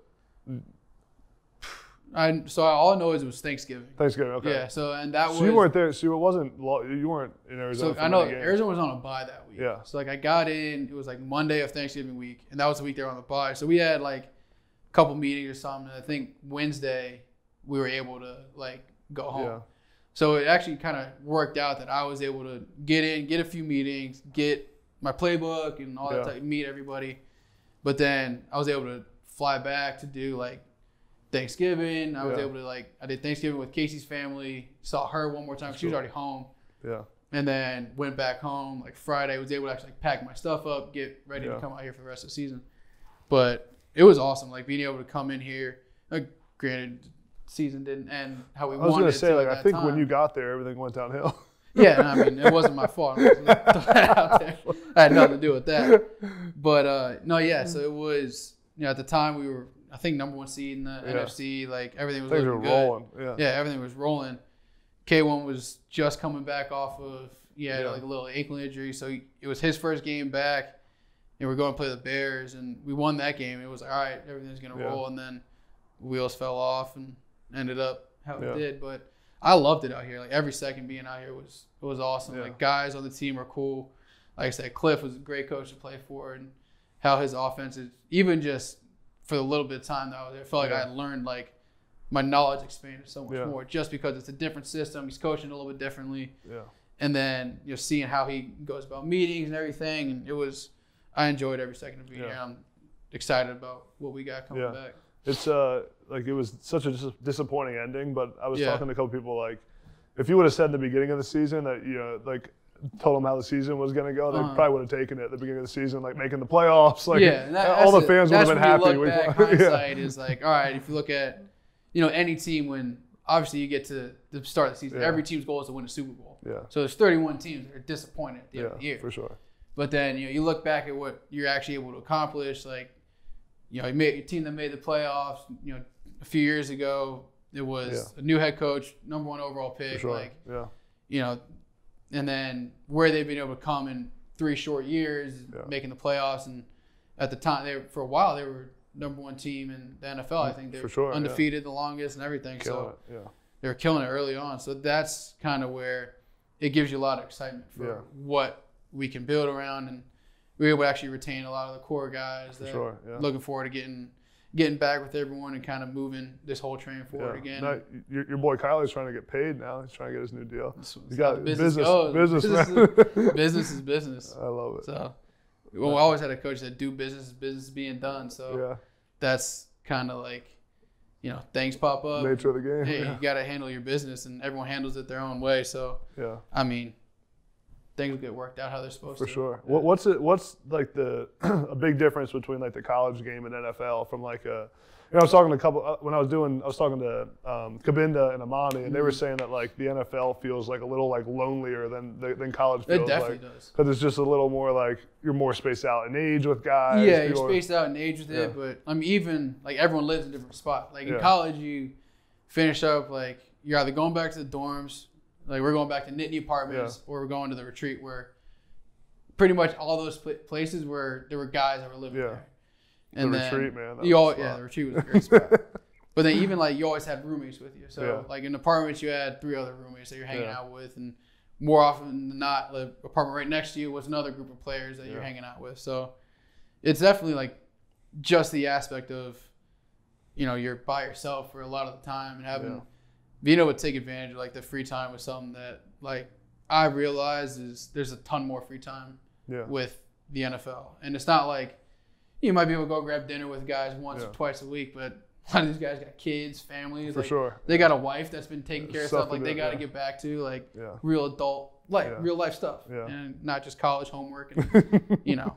I so all I know is it was Thanksgiving. Thanksgiving, okay. Yeah. So and that so was. So you weren't there. So it wasn't. You weren't in Arizona. So I know Arizona was on a bye that week. Yeah. So like I got in. It was like Monday of Thanksgiving week, and that was the week they were on the bye. So we had like. Couple meetings or something. I think Wednesday we were able to like go home. Yeah. So it actually kind of worked out that I was able to get in, get a few meetings, get my playbook and all yeah. that type, meet everybody. But then I was able to fly back to do like Thanksgiving. I yeah. was able to like, I did Thanksgiving with Casey's family, saw her one more time. Sure. She was already home. Yeah. And then went back home like Friday, was able to actually like, pack my stuff up, get ready yeah. to come out here for the rest of the season. But it was awesome, like being able to come in here. Like, granted, season didn't end how we wanted. I was wanted gonna say, to like, I think time. when you got there, everything went downhill. Yeah, and I mean, it wasn't my fault. I, wasn't out there. I had nothing to do with that. But uh, no, yeah. So it was, you know, at the time we were, I think, number one seed in the yeah. N F C. Like everything was looking were good. Rolling. Yeah. yeah, everything was rolling. K one was just coming back off of, he had yeah, like a little ankle injury, so he, it was his first game back. and we're going to play the Bears, and we won that game. It was like, all right, everything's going to yeah. roll, and then wheels fell off and ended up how it yeah. did. But I loved it out here. Like, every second being out here was it was awesome. Yeah. Like, guys on the team are cool. Like I said, Cliff was a great coach to play for, and how his offense is, even just for the little bit of time that I was there, I felt like yeah. I had learned, like, my knowledge expanded so much yeah. more, just because it's a different system. He's coaching a little bit differently. Yeah. And then, you know, seeing how he goes about meetings and everything, and it was – I enjoyed every second of being yeah. here. I'm excited about what we got coming yeah. back. It's uh like it was such a dis- disappointing ending, but I was yeah. talking to a couple people, like, if you would have said in the beginning of the season that, you know, like, told them how the season was going to go, they uh-huh. probably would have taken it at the beginning of the season, like making the playoffs. Like, yeah, that, all the fans would have been happy. That's when you look back, hindsight yeah. is like, all right, if you look at – you know, any team, when obviously you get to the start of the season, yeah. every team's goal is to win a Super Bowl. Yeah. So there's thirty-one teams that are disappointed at the end yeah, of the year. For sure. But then, you know, you look back at what you're actually able to accomplish. Like, you know, you made, your team that made the playoffs, you know, a few years ago, it was yeah. a new head coach, number one overall pick. For sure. Like, yeah. you know, and then where they've been able to come in three short years, yeah. making the playoffs. And at the time, they were, for a while, they were number one team in the N F L. I think they're sure, undefeated yeah. the longest and everything. Killing so yeah. they were killing it early on. So that's kind of where it gives you a lot of excitement for yeah. what we can build around, and we were able to actually retain a lot of the core guys. For that sure, yeah. looking forward to getting getting back with everyone and kind of moving this whole train forward yeah. again. No, your, your boy Kylie's trying to get paid now. He's trying to get his new deal. He's got business. Business, business, is, business is business. I love it. So. Well, we always had a coach that do business, business being done. So yeah. that's kind of like, you know, things pop up. Nature of the game. Hey, yeah. you got to handle your business, and everyone handles it their own way. So, yeah, I mean, things get worked out how they're supposed For to. For sure. Yeah. What's it? What's like the a big difference between like the college game and N F L from like a, you know, I was talking to a couple when I was doing, I was talking to um, Kabinda and Amani, and mm-hmm. they were saying that like the N F L feels like a little like lonelier than than college feels. It definitely like, does. Because it's just a little more like you're more spaced out in age with guys. Yeah, you're, you're spaced out in age with yeah. it, but I mean, even like everyone lives in a different spot. Like in yeah. college, you finish up like you're either going back to the dorms, like we're going back to Nittany Apartments, yeah. or we're going to the retreat, where pretty much all those places where there were guys that were living yeah. there. And the then retreat, man. You all, yeah, the retreat was a great spot. But then even, like, you always had roommates with you. So, yeah. like, in apartments, you had three other roommates that you're hanging yeah. out with. And more often than not, the apartment right next to you was another group of players that yeah. you're hanging out with. So it's definitely, like, just the aspect of, you know, you're by yourself for a lot of the time. And having yeah. being able to take advantage of, like, the free time was something that, like, I realized is there's a ton more free time yeah. with the N F L. And it's not like, you might be able to go grab dinner with guys once yeah. or twice a week, but a lot of these guys got kids, families. For like, sure. They got a wife that's been taking care of stuff. Like, they got to yeah. get back to, like, yeah. real adult life, yeah. real life stuff. Yeah. And not just college homework and, you know,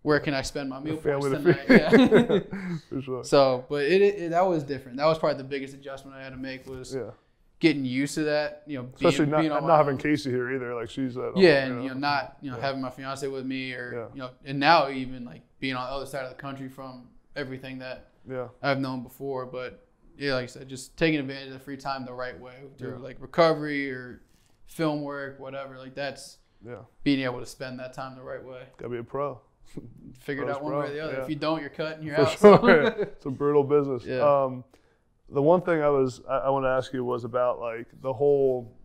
where can I spend my meal points tonight? Yeah. For sure. So, but it, it that was different. That was probably the biggest adjustment I had to make was yeah. getting used to that. You know, being, Especially not, being on not having own. Casey here either. Like, she's at Yeah, home, and, you know, you know not, you know, yeah. having my fiance with me or, yeah. you know, and now even, like, being on the other side of the country from everything that yeah. I've known before. But, yeah, like I said, just taking advantage of the free time the right way through, yeah. like, recovery or film work, whatever. Like, that's yeah. being able to spend that time the right way. Got to be a pro. Figure it out one pro. way or the other. Yeah. If you don't, you're cut and you're For out. Sure. So. It's a brutal business. Yeah. Um, the one thing I was I, I want to ask you was about, like, the whole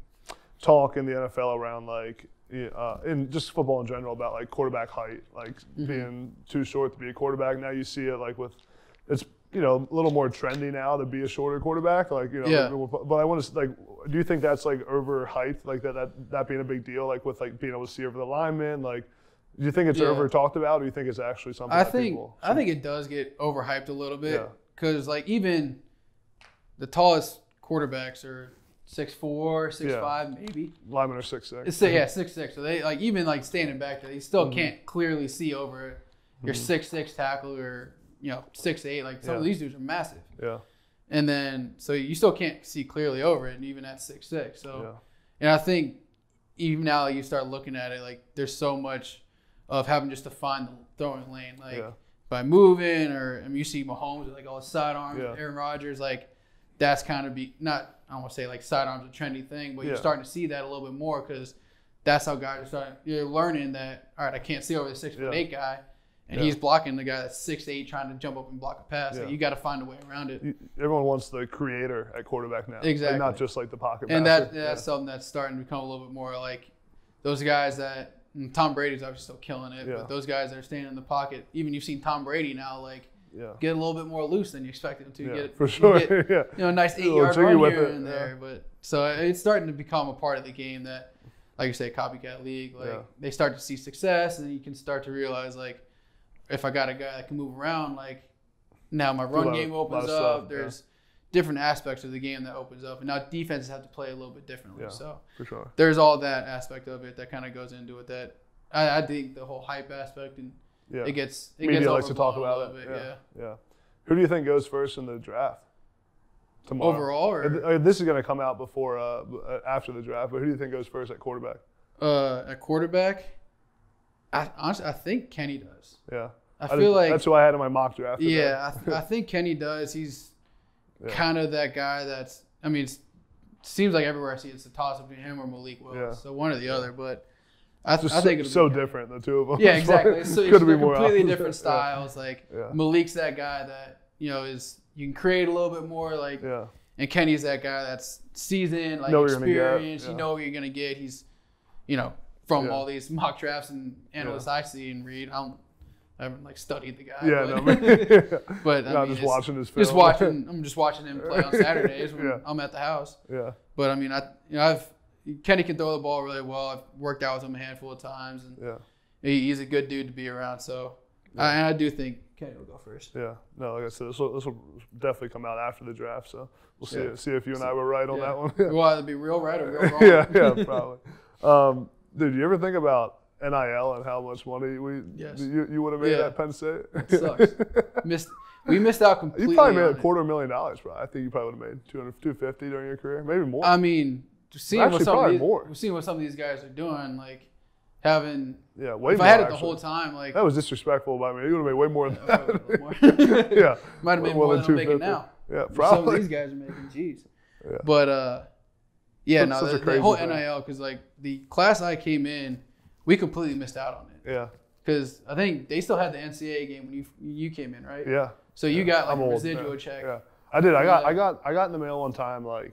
talk in the N F L around, like, Yeah, uh, and just football in general about like quarterback height, like mm-hmm. being too short to be a quarterback. Now you see it like with, it's you know a little more trendy now to be a shorter quarterback. Like you know, yeah. but I want to like, do you think that's like overhyped? Like that that that being a big deal? Like with like being able to see over the linemen? Like, do you think it's yeah. over talked about, or do you think it's actually something? I that think people I think it does get overhyped a little bit because yeah. like even the tallest quarterbacks are. Six four, six yeah. five, maybe. Linemen are six six. It's, yeah, six six. So they like even like standing back there, you still mm-hmm. can't clearly see over your mm-hmm. six six tackle or you know six eight. Like some yeah. of these dudes are massive. Yeah. And then so you still can't see clearly over it, and even at six six. So, yeah. and I think even now like, you start looking at it like there's so much of having just to find the throwing lane, like yeah. by moving or I mean you see Mahomes with like all his sidearms, yeah. Aaron Rodgers, like that's kind of be not. I don't want to say like sidearms are a trendy thing, but yeah. you're starting to see that a little bit more because that's how guys are starting. You're learning that, all right, I can't see over the six foot eight yeah. guy. And yeah. he's blocking the guy that's six eight trying to jump up and block a pass. Yeah. Like, you got to find a way around it. Everyone wants the creator at quarterback now. Exactly. Like, not just like the pocket passer. And that, that's yeah. something that's starting to become a little bit more like those guys that – Tom Brady's obviously still killing it. Yeah. But those guys that are staying in the pocket, even you've seen Tom Brady now, like, yeah. get a little bit more loose than you expected him to. Yeah, get it, for sure. You, get, yeah. you know, a nice eight-yard run here it. and there. Yeah. But so it's starting to become a part of the game that, like you say, copycat league. Like yeah. they start to see success, and then you can start to realize, like, if I got a guy that can move around, like, now my run game opens up. Stuff, There's yeah. different aspects of the game that opens up. And now defenses have to play a little bit differently. Yeah, so for sure. There's all that aspect of it that kind of goes into it that I, I think the whole hype aspect and yeah. it gets it Media gets likes to talk about it. Bit, yeah. yeah. Yeah. Who do you think goes first in the draft? Tomorrow. Overall? Or? This is going to come out before uh, after the draft, but who do you think goes first at quarterback? Uh, at quarterback? I, honestly, I think Kenny does. Yeah. I, I feel did, like. That's who I had in my mock draft. Yeah. I, th- I think Kenny does. He's yeah. kind of that guy that's, I mean, it seems like everywhere I see it's a toss between him or Malik Willis. Yeah. So one or the other. But I, th- I think so, it's so different, the two of them. Yeah, exactly. So it's completely opposite. different styles. Yeah. Like yeah. Malik's that guy that, you know, is, you can create a little bit more. Like, yeah. and Kenny's that guy that's seasoned, like know experience. Yeah. You know what you're going to get. He's, you know, from yeah. all these mock drafts and analysts yeah. I see and read. I, don't, I haven't, like, studied the guy. Yeah, but, no, I mean, but no, I mean, just watching his film. Just watching, I'm just watching him play on Saturdays when yeah. I'm at the house. Yeah. But, I mean, I, you know, I've Kenny can throw the ball really well. I've worked out with him a handful of times. And yeah. he, he's a good dude to be around. So, yeah. I, and I do think Kenny will go first. Yeah. No, like I said, this will, this will definitely come out after the draft. So, we'll see, yeah. see if you and I were right on yeah. that one. Yeah. Well, it'd be real right or real wrong. yeah, yeah, probably. Um, Dude, you ever think about N I L and how much money we yes. you, you would have made yeah. at Penn State? It sucks. missed, we missed out completely. You probably made a quarter million dollars, bro. I think you probably would have made two hundred, two fifty during your career, maybe more. I mean, seeing actually, what some probably of these, more. Seeing what some of these guys are doing, like having. Yeah, way if more. If I had it actually. the whole time, like that was disrespectful by me. You would have made way more than that. yeah, might have made more than I'm making now. Yeah, probably. Some of these guys are making G's. Yeah. But. uh Yeah, that's no, the, the whole thing. N I L, because, like, the class I came in, we completely missed out on it. Yeah. Because I think they still had the N C double A game when you you came in, right? Yeah. So you yeah. got, like, I'm a residual old, check. Yeah, I did. I got, I got I got in the mail one time, like,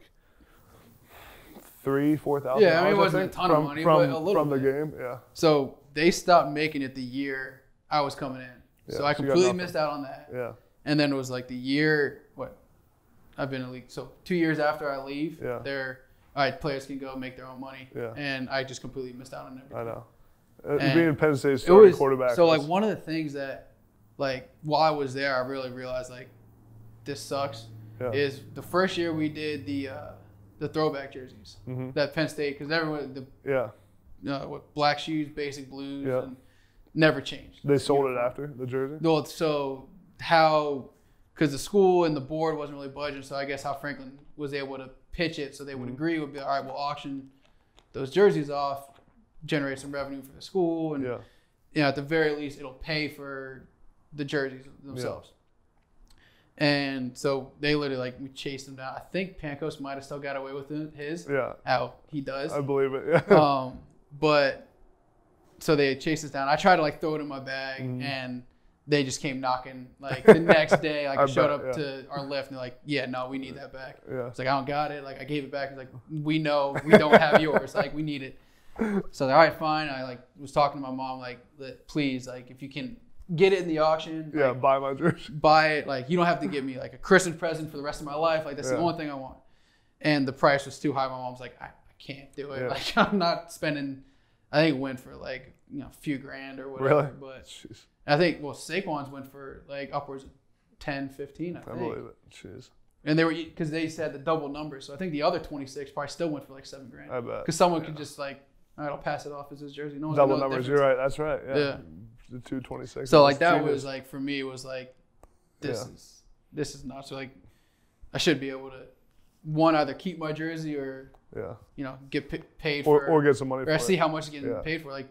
three, four thousand dollars. Yeah, I mean, it wasn't a ton from, of money, from, but a little from bit. From the game, yeah. So they stopped making it the year I was coming in. Yeah, so I completely missed out on that. Yeah. And then it was, like, the year, what, I've been in the league. So two years after I leave, yeah. they're – all right, players can go make their own money. Yeah. And I just completely missed out on everything. I know. And being a Penn State starting quarterback. So, was, like, one of the things that, like, while I was there, I really realized, like, this sucks, yeah. is the first year we did the uh, the throwback jerseys mm-hmm. that Penn State, because everyone, the yeah. uh, what, black shoes, basic blues, yeah. and never changed. They sold it after the jersey? No, so how, because the school and the board wasn't really budging, so I guess how Franklin was able to pitch it so they would mm-hmm. agree would be all right, we'll auction those jerseys off, generate some revenue for the school, and yeah. you know, at the very least it'll pay for the jerseys themselves. Yeah. And so they literally, like, we chased them down. I think Pankos might have still got away with his. Yeah. How he does. I believe it. Yeah. Um but so they chased us down. I tried to, like, throw it in my bag mm-hmm. and they just came knocking, like, the next day. Like, I, I showed bet, up yeah. to our lift, and they're like, yeah, no, we need that back. Yeah. It's like, I don't got it. Like, I gave it back. It's like, we know we don't have yours. Like, we need it. So, like, all right, fine. I, like, was talking to my mom, like, please, like, if you can get it in the auction. Yeah, like, buy my jersey. Buy it. Like, you don't have to give me, like, a Christmas present for the rest of my life. Like, that's yeah. the only thing I want. And the price was too high. My mom's like, I, I can't do it. Yeah. Like, I'm not spending, I think it went for, like, you know, a few grand or whatever. Really? But. Jeez. I think, well, Saquon's went for, like, upwards of ten, fifteen, I think. I believe it. Jeez. And they were, because they said the double numbers. So I think the other twenty-six probably still went for, like, seven grand. I bet. Because someone yeah. could just, like, all right, I'll pass it off as his jersey. No one's double numbers, you're right. That's right. Yeah. yeah. The two twenty-six. So, like, that was, like, for me, was, like, this yeah. is this is not. So, like, I should be able to, one, either keep my jersey or, yeah. you know, get p- paid or, for Or get some money or for Or see it. how much getting yeah. paid for, like.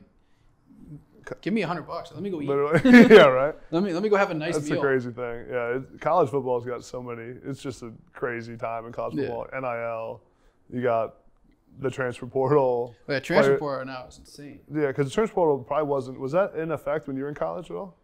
Give me a hundred bucks. Let me go eat. Literally. Yeah, right. let me let me go have a nice That's meal. That's the crazy thing. Yeah, it, college football's got so many. It's just a crazy time in college football. Yeah. N I L, you got the transfer portal. Yeah, transfer player. portal now is insane. Yeah, because the transfer portal probably wasn't. Was that in effect when you were in college at all?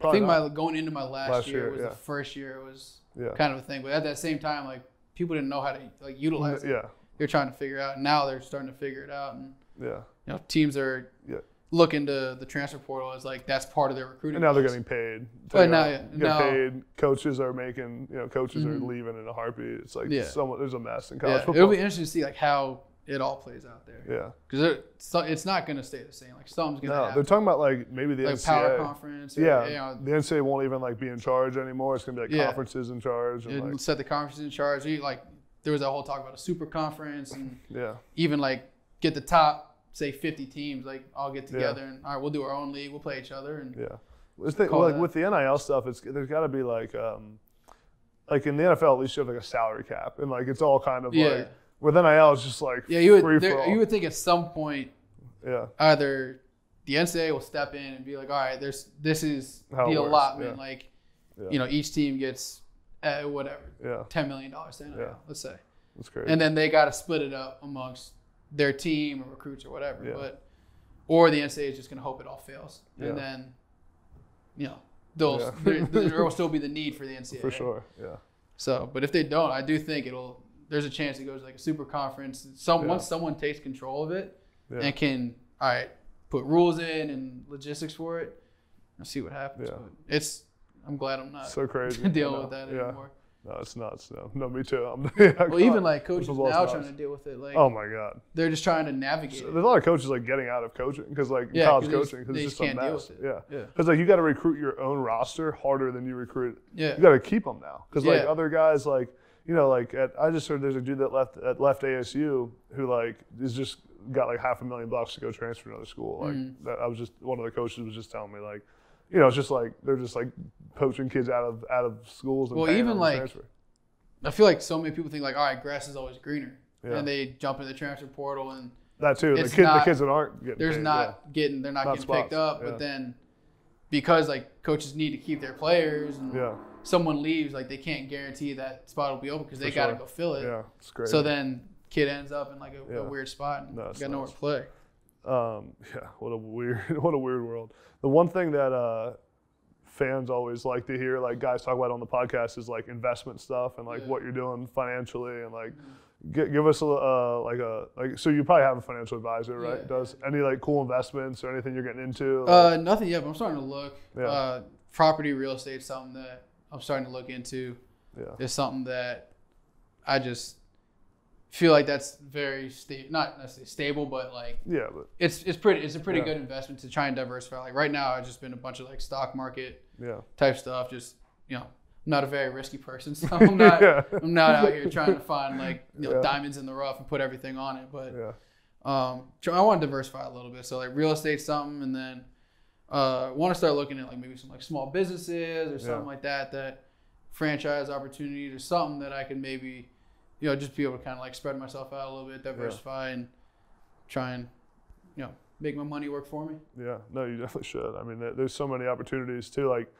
Probably I think not. my going into my last, last year, year was yeah. the first year it was yeah. kind of a thing. But at that same time, like people didn't know how to like utilize it. Yeah. They're trying to figure it out. And now they're starting to figure it out. And yeah. you know, teams are yeah. looking to the transfer portal as like that's part of their recruiting. And now process. They're getting paid. But now, yeah, now paid. Coaches are making you know coaches mm-hmm. are leaving in a heartbeat. It's like yeah. so, there's a mess in college yeah. football. It'll be interesting to see like how it all plays out there. Yeah. Because so, it's not going to stay the same. Like something's going to no, happen. No, they're talking about like maybe the like N C A A. Power conference. Or, yeah. You know, the N C A A won't even like be in charge anymore. It's going to be like yeah. conferences in charge. And, like, set the conferences in charge. You, like there was that whole talk about a super conference and yeah. even like get the top, say fifty teams, like all get together yeah. and all right, we'll do our own league. We'll play each other. And yeah. The, like that. With the N I L stuff, it's there's got to be like, um, like in the N F L, at least you have like a salary cap and like it's all kind of yeah. like, with N I L, it's just like yeah, you would there, you would think at some point, yeah, either the N C A A will step in and be like, all right, there's this is How the allotment, yeah. like, yeah. you know, each team gets uh, whatever, yeah, ten million dollars to N I L, yeah. let's say. That's crazy. And then they got to split it up amongst their team or recruits or whatever, yeah. but or the N C A A is just gonna hope it all fails, and yeah. then, you know, they'll yeah. there, there will still be the need for the N C A A for sure, yeah. So, but if they don't, I do think it'll. There's a chance it goes like a super conference. Some yeah. once someone takes control of it yeah. and can all right put rules in and logistics for it, and see what happens. Yeah. But it's I'm glad I'm not so crazy dealing no. with that yeah. anymore. No, it's nuts. No, no me too. I'm, yeah, well, even like coaches now nice. trying to deal with it. Like, oh my god, they're just trying to navigate. So, there's a lot of coaches like getting out of coaching because like yeah, college coaching because it's just a mess. Yeah, because yeah. like you got to recruit your own roster harder than you recruit. Yeah, you got to keep them now because like yeah. other guys like. You know, like at, I just heard there's a dude that left at left A S U who like is just got like half a million bucks to go transfer to another school. Like mm. that, I was just one of the coaches was just telling me like, you know, it's just like they're just like poaching kids out of out of schools. And well, even them like transfer. I feel like so many people think like, all right, grass is always greener, yeah. and they jump into the transfer portal and that too. The, kid, not, the kids that aren't getting there's paid, not yeah. getting they're not, not getting spots. picked up, yeah. but then because like coaches need to keep their players and. Yeah. Someone leaves, like they can't guarantee that spot will be open because they sure. got to go fill it. Yeah, it's great. So then kid ends up in like a, yeah. a weird spot and no, got nice. nowhere to play. Um, yeah, what a weird, what a weird world. The one thing that uh, fans always like to hear, like guys talk about on the podcast, is like investment stuff and like yeah. what you're doing financially and like mm-hmm. g- give us a uh, like a like. So you probably have a financial advisor, right? Yeah. Does any like cool investments or anything you're getting into? Like, uh, nothing yet, but I'm starting to look. Yeah. Uh, property, real estate, something that. I'm starting to look into yeah. is something that I just feel like that's very sta- not necessarily stable, but like yeah, but it's it's pretty it's a pretty yeah. good investment to try and diversify. Like right now, I've just been a bunch of like stock market yeah. type stuff. Just you know, I'm not a very risky person, so I'm not yeah. I'm not out here trying to find like you know, yeah. diamonds in the rough and put everything on it. But yeah. um, I want to diversify a little bit. So like real estate, something, and then. Uh, want to start looking at like maybe some like small businesses or something yeah. like that, that franchise opportunities or something that I can maybe, you know, just be able to kind of like spread myself out a little bit, diversify yeah. and try and, you know, make my money work for me. Yeah, no, you definitely should. I mean, there's so many opportunities too. Like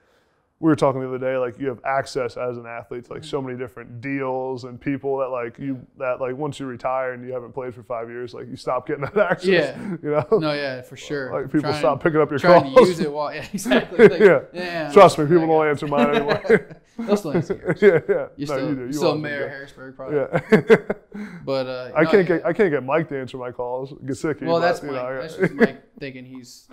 we were talking the other day, like you have access as an athlete to like mm-hmm. so many different deals and people that like you, yeah. that like once you retire and you haven't played for five years, like you stop getting that access, yeah. you know? No, yeah, for sure. Like people trying, stop picking up your trying calls. Trying to use it while, yeah, exactly. Like, yeah. yeah. Trust me, people like, don't answer mine anymore. They'll still answer yours. Yeah, yeah. You're no, still, you do. You still mayor of Harrisburg, probably. Yeah. But, uh, I no, can't yeah. get, I can't get Mike to answer my calls. Gasicki. Well, but, that's Mike. Know, that's just Mike thinking he's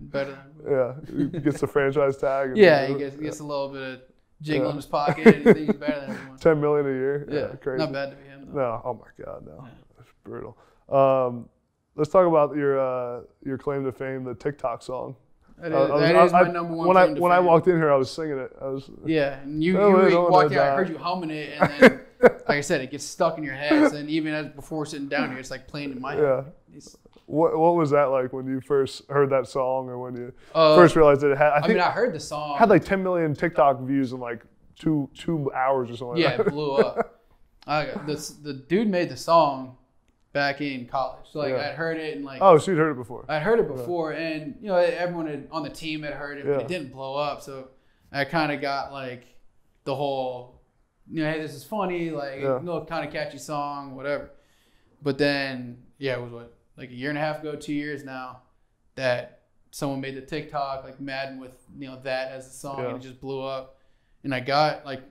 better than me. Yeah, he gets the franchise tag. And yeah, he gets. He gets a little bit of jingle yeah. in his pocket and he thinks he's better than everyone. ten million a year. Yeah, yeah, crazy. Not bad to be him, though. No, oh my God, no. Yeah. That's brutal. Um, let's talk about your uh, your claim to fame, the TikTok song. That is, I, I was, that is I, my number one when claim I, to When fame. I walked in here, I was singing it. I was, yeah, and you, oh, you really walked in, I heard you humming it, and then, like I said, it gets stuck in your head. And so even as, before sitting down here, it's like playing in my head. Yeah. It's, What what was that like when you first heard that song, or when you uh, first realized that it had? I, think I mean, I heard the song. Had like ten million TikTok views in like two two hours or something. Yeah, like that. It blew up. I, the the dude made the song back in college, so like yeah. I'd heard it and like. Oh, so you'd heard it before. I'd heard it before, yeah. and you know everyone had, on the team had heard it, but yeah. it didn't blow up. So I kind of got like the whole, you know, hey, this is funny, like yeah. you know, kind of catchy song, whatever. But then, yeah, it was what. Like a year and a half ago, two years now, that someone made the TikTok like Madden with, you know, that as a song, yeah. and it just blew up. And I got like,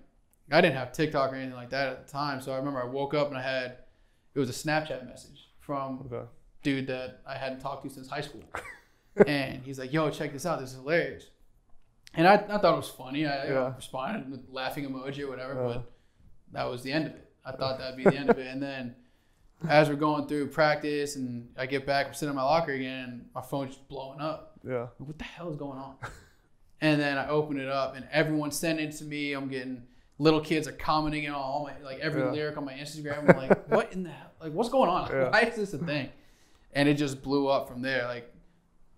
I didn't have TikTok or anything like that at the time, so I remember I woke up and I had, it was a Snapchat message from okay. dude that I hadn't talked to since high school. And he's like, yo, check this out, this is hilarious. And I, I thought it was funny. I yeah. responded with laughing emoji or whatever, yeah. but that was the end of it. I thought that'd be the end of it. And then as we're going through practice and I get back, I'm sitting in my locker again and my phone's just blowing up. Yeah. What the hell is going on? And then I open it up and everyone's sending it to me. I'm getting, little kids are commenting on all my, like every yeah. lyric on my Instagram. I'm like, what in the hell? Like, what's going on? Like, yeah. why is this a thing? And it just blew up from there. Like,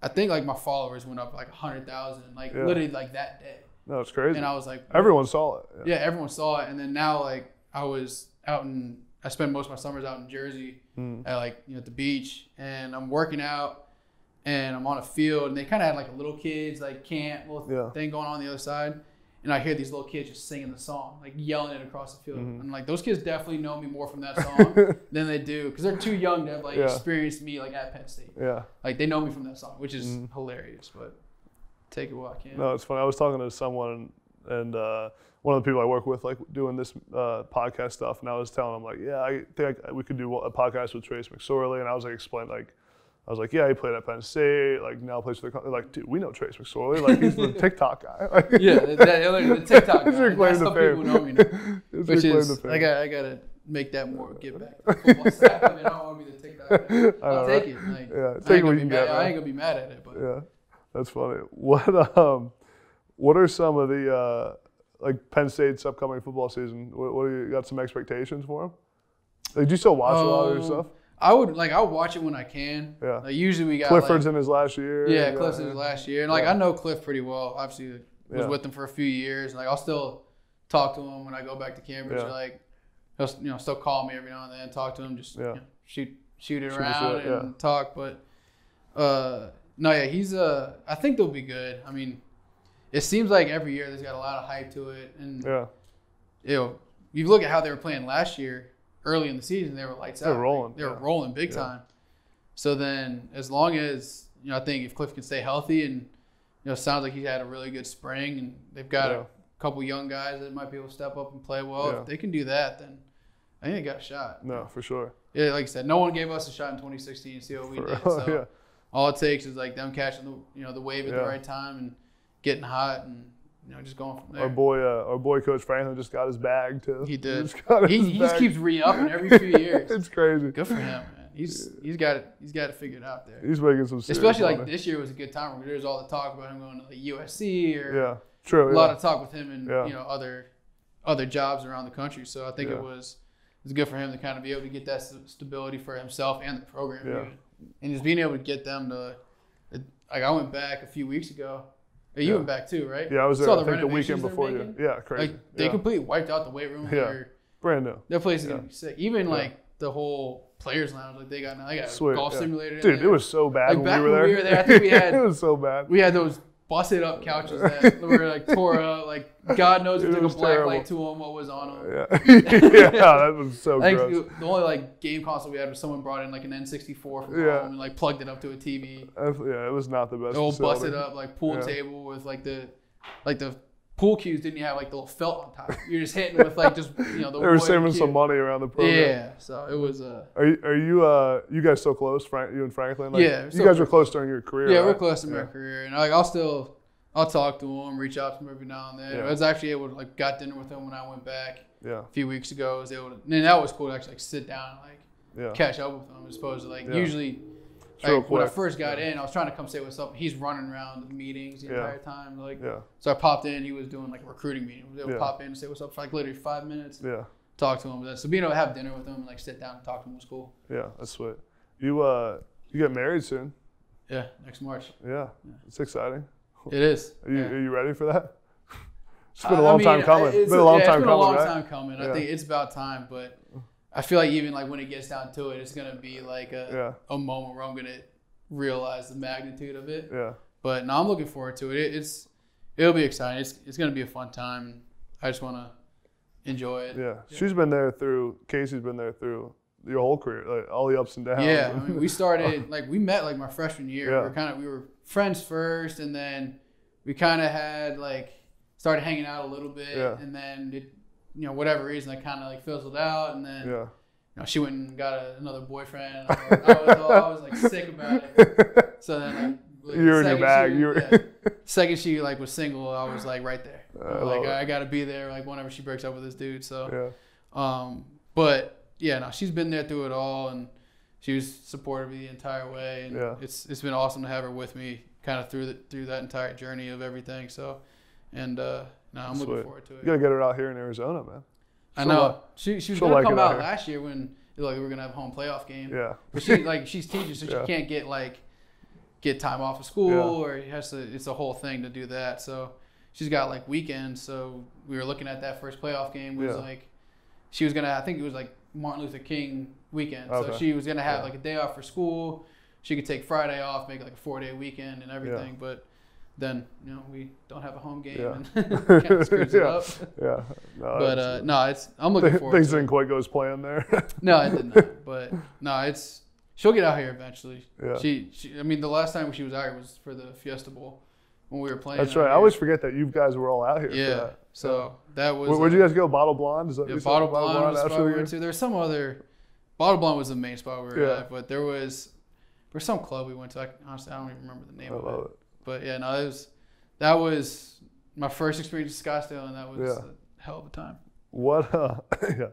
I think like my followers went up like one hundred thousand, like yeah. literally like that day. No, it's crazy. And I was like, everyone saw it. Yeah. yeah, everyone saw it. And then now like I was out in, I spend most of my summers out in Jersey mm. at like, you know, at the beach, and I'm working out and I'm on a field, and they kind of had like a little kids, like camp, little yeah. thing going on, on the other side. And I hear these little kids just singing the song, like yelling it across the field. Mm-hmm. I'm like, those kids definitely know me more from that song than they do, because they're too young to have like yeah. experienced me like at Penn State. Yeah, like they know me from that song, which is mm-hmm. hilarious. But take it what I can. No, it's funny. I was talking to someone, and uh, one of the people I work with, like doing this uh, podcast stuff, and I was telling them like, yeah, I think I, we could do a podcast with Trace McSorley, and I was like explaining like. I was like, yeah, he played at Penn State. Like now plays for the like, dude, we know Trace McSorley. Like he's the TikTok guy. Like, yeah, that, that, the TikTok guy. That's how people know me now. Which is, I got, I gotta make that more. Get back. I mean, I don't want to be the TikTok guy. I'll know, take right? it. Like, yeah, take I, ain't it mad, get, I ain't gonna be mad at it. But yeah, that's funny. What um, what are some of the uh, like Penn State's upcoming football season? What, what are you got some expectations for them? Like, do you still watch um, a lot of their stuff? I would like I watch it when I can. Yeah. Like, usually we got Clifford's like, in his last year. Yeah, Clifford's in his last year, and like yeah. I know Cliff pretty well. Obviously, was yeah. with him for a few years. Like I'll still talk to him when I go back to Cambridge. Yeah. Like he'll you know still call me every now and then, talk to him, just yeah. you know, shoot shoot it shoot around shit, and yeah. talk. But uh, no, yeah, he's a. Uh, I think they'll be good. I mean, it seems like every year there's got a lot of hype to it, and yeah, you know, you look at how they were playing last year. Early in the season, they were lights out. They were rolling. They were yeah. rolling big yeah. time. So then, as long as, you know, I think if Cliff can stay healthy and, you know, it sounds like he's had a really good spring and they've got yeah. a couple young guys that might be able to step up and play well. Yeah. If they can do that, then I think they got a shot. No, for sure. Yeah, like I said, no one gave us a shot in twenty sixteen and see what we for did. So yeah. all it takes is, like, them catching the, you know, the wave at yeah. the right time and getting hot and, you know, just going from there. Our boy, uh, our boy, Coach Franklin just got his bag too. He did. He just, he, he just keeps re-upping every few years. It's crazy. Good for him, man. He's yeah. he's got it. He's got it figured out there. He's making some. Serious Especially money. Like this year was a good time because there was all the talk about him going to like U S C or yeah, true. A yeah. lot of talk with him and yeah. you know other other jobs around the country. So I think yeah. it was it was good for him to kind of be able to get that st- stability for himself and the program, yeah. dude. And just being able to get them to like I went back a few weeks ago. Yeah, you yeah. went back too, right? Yeah, I was there. I think the weekend before you. Yeah, crazy. Like, they yeah. completely wiped out the weight room. Yeah, they're, brand new. That place is yeah. gonna be sick. Even yeah. like the whole players' lounge, like they got now, they got Sweet, a golf yeah. simulator. Dude, in there. It was so bad like, when back we were when there. We were there. I think we had. It was so bad. We had those busted up couches that were like tore up. Like God knows if it took a black terrible. Light to them. What was on them? Yeah, yeah, that was so like, gross. The only like game console we had was someone brought in like an N sixty-four from yeah. home and like plugged it up to a T V. Uh, yeah, it was not the best. The old busted up like pool yeah. table with like the like the pool cues didn't have like the little felt on top. You're just hitting with like just you know the. They were saving cue. Some money around the program. Yeah, so it was. Uh, are you, are you uh you guys still close? Frank, you and Franklin? Like, yeah, you guys close. Were close during your career. Yeah, right? We're close in yeah. my career, and like I'll still. I'll talk to him, reach out to him every now and then. Yeah. I was actually able to, like, got dinner with him when I went back yeah. a few weeks ago. I was able to, and that was cool to actually, like, sit down and, like, yeah. catch up with him as opposed to, like, yeah. usually, like, when I first got yeah. in, I was trying to come say what's up. He's running around the meetings the yeah. entire time. Like, yeah. so I popped in. He was doing, like, a recruiting meeting. I was able yeah. to pop in and say what's up for, like, literally five minutes. Yeah. Talk to him. So being able to have dinner with him and, like, sit down and talk to him was cool. Yeah, that's sweet. You, uh, you get married soon. Yeah, next March. Yeah, yeah. It's exciting. It is. Are you, yeah. are you ready for that? It's been a long I mean, time coming. It's been a long yeah, time coming. It's been a long right? time coming. I yeah. think it's about time, but I feel like even like when it gets down to it, it's gonna be like a yeah. a moment where I'm gonna realize the magnitude of it. Yeah. But no, I'm looking forward to it. it it's it'll be exciting. It's it's gonna be a fun time. I just wanna enjoy it. Yeah. yeah. She's been there through. Casey's been there through your whole career, like all the ups and downs. Yeah, I mean, we started like we met like my freshman year. Yeah. We were kind of we were friends first, and then we kind of had like started hanging out a little bit, yeah. and then it, you know, whatever reason, I kind of like fizzled out, and then. Yeah. You know, she went and got a, another boyfriend. And I, was, I, was all, I was like sick about it. So then, like, you were in your bag. She, you were... yeah, second she like was single, I was like right there. I like I, I got to be there like whenever she breaks up with this dude. So, yeah. Um, but yeah, no, she's been there through it all, and she was supportive me the entire way. And yeah. it's it's been awesome to have her with me, kind of through the, through that entire journey of everything. So, and uh, no, I'm Sweet. looking forward to it. You gotta get her out here in Arizona, man. I she'll know like, she she was gonna like come out here. last year when like we were gonna have a home playoff game. Yeah, but she like she's teaching, so yeah. she can't get like get time off of school yeah. or has to. It's a whole thing to do that. So she's got like weekends. So we were looking at that first playoff game was yeah. like she was gonna. I think it was like Martin Luther King weekend. Okay. So she was gonna have yeah. like a day off for school. She could take Friday off, make like a four day weekend and everything. Yeah. But then, you know, we don't have a home game yeah. and kind of screws yeah. it up. Yeah. No, but, uh, no, it's, I'm looking th- forward things to Things didn't it. quite go as planned there. No, it did not. But, no, it's, she'll get out here eventually. Yeah. She, she, I mean, the last time she was out here was for the Fiesta Bowl when we were playing. That's right. Here. I always forget that you guys were all out here. Yeah. For that. So, that was. Where, where'd you guys go? Bottle Blonde? Is that, yeah, Bottle, Bottle Blonde, Blonde was the spot we were to. There was some other, Bottle Blonde was the main spot we were yeah. at, but there was, there was some club we went to. I, honestly, I don't even remember the name I of love it. it. But yeah, no, it was, that was my first experience in Scottsdale, and that was yeah. a hell of a time. What, uh, yeah,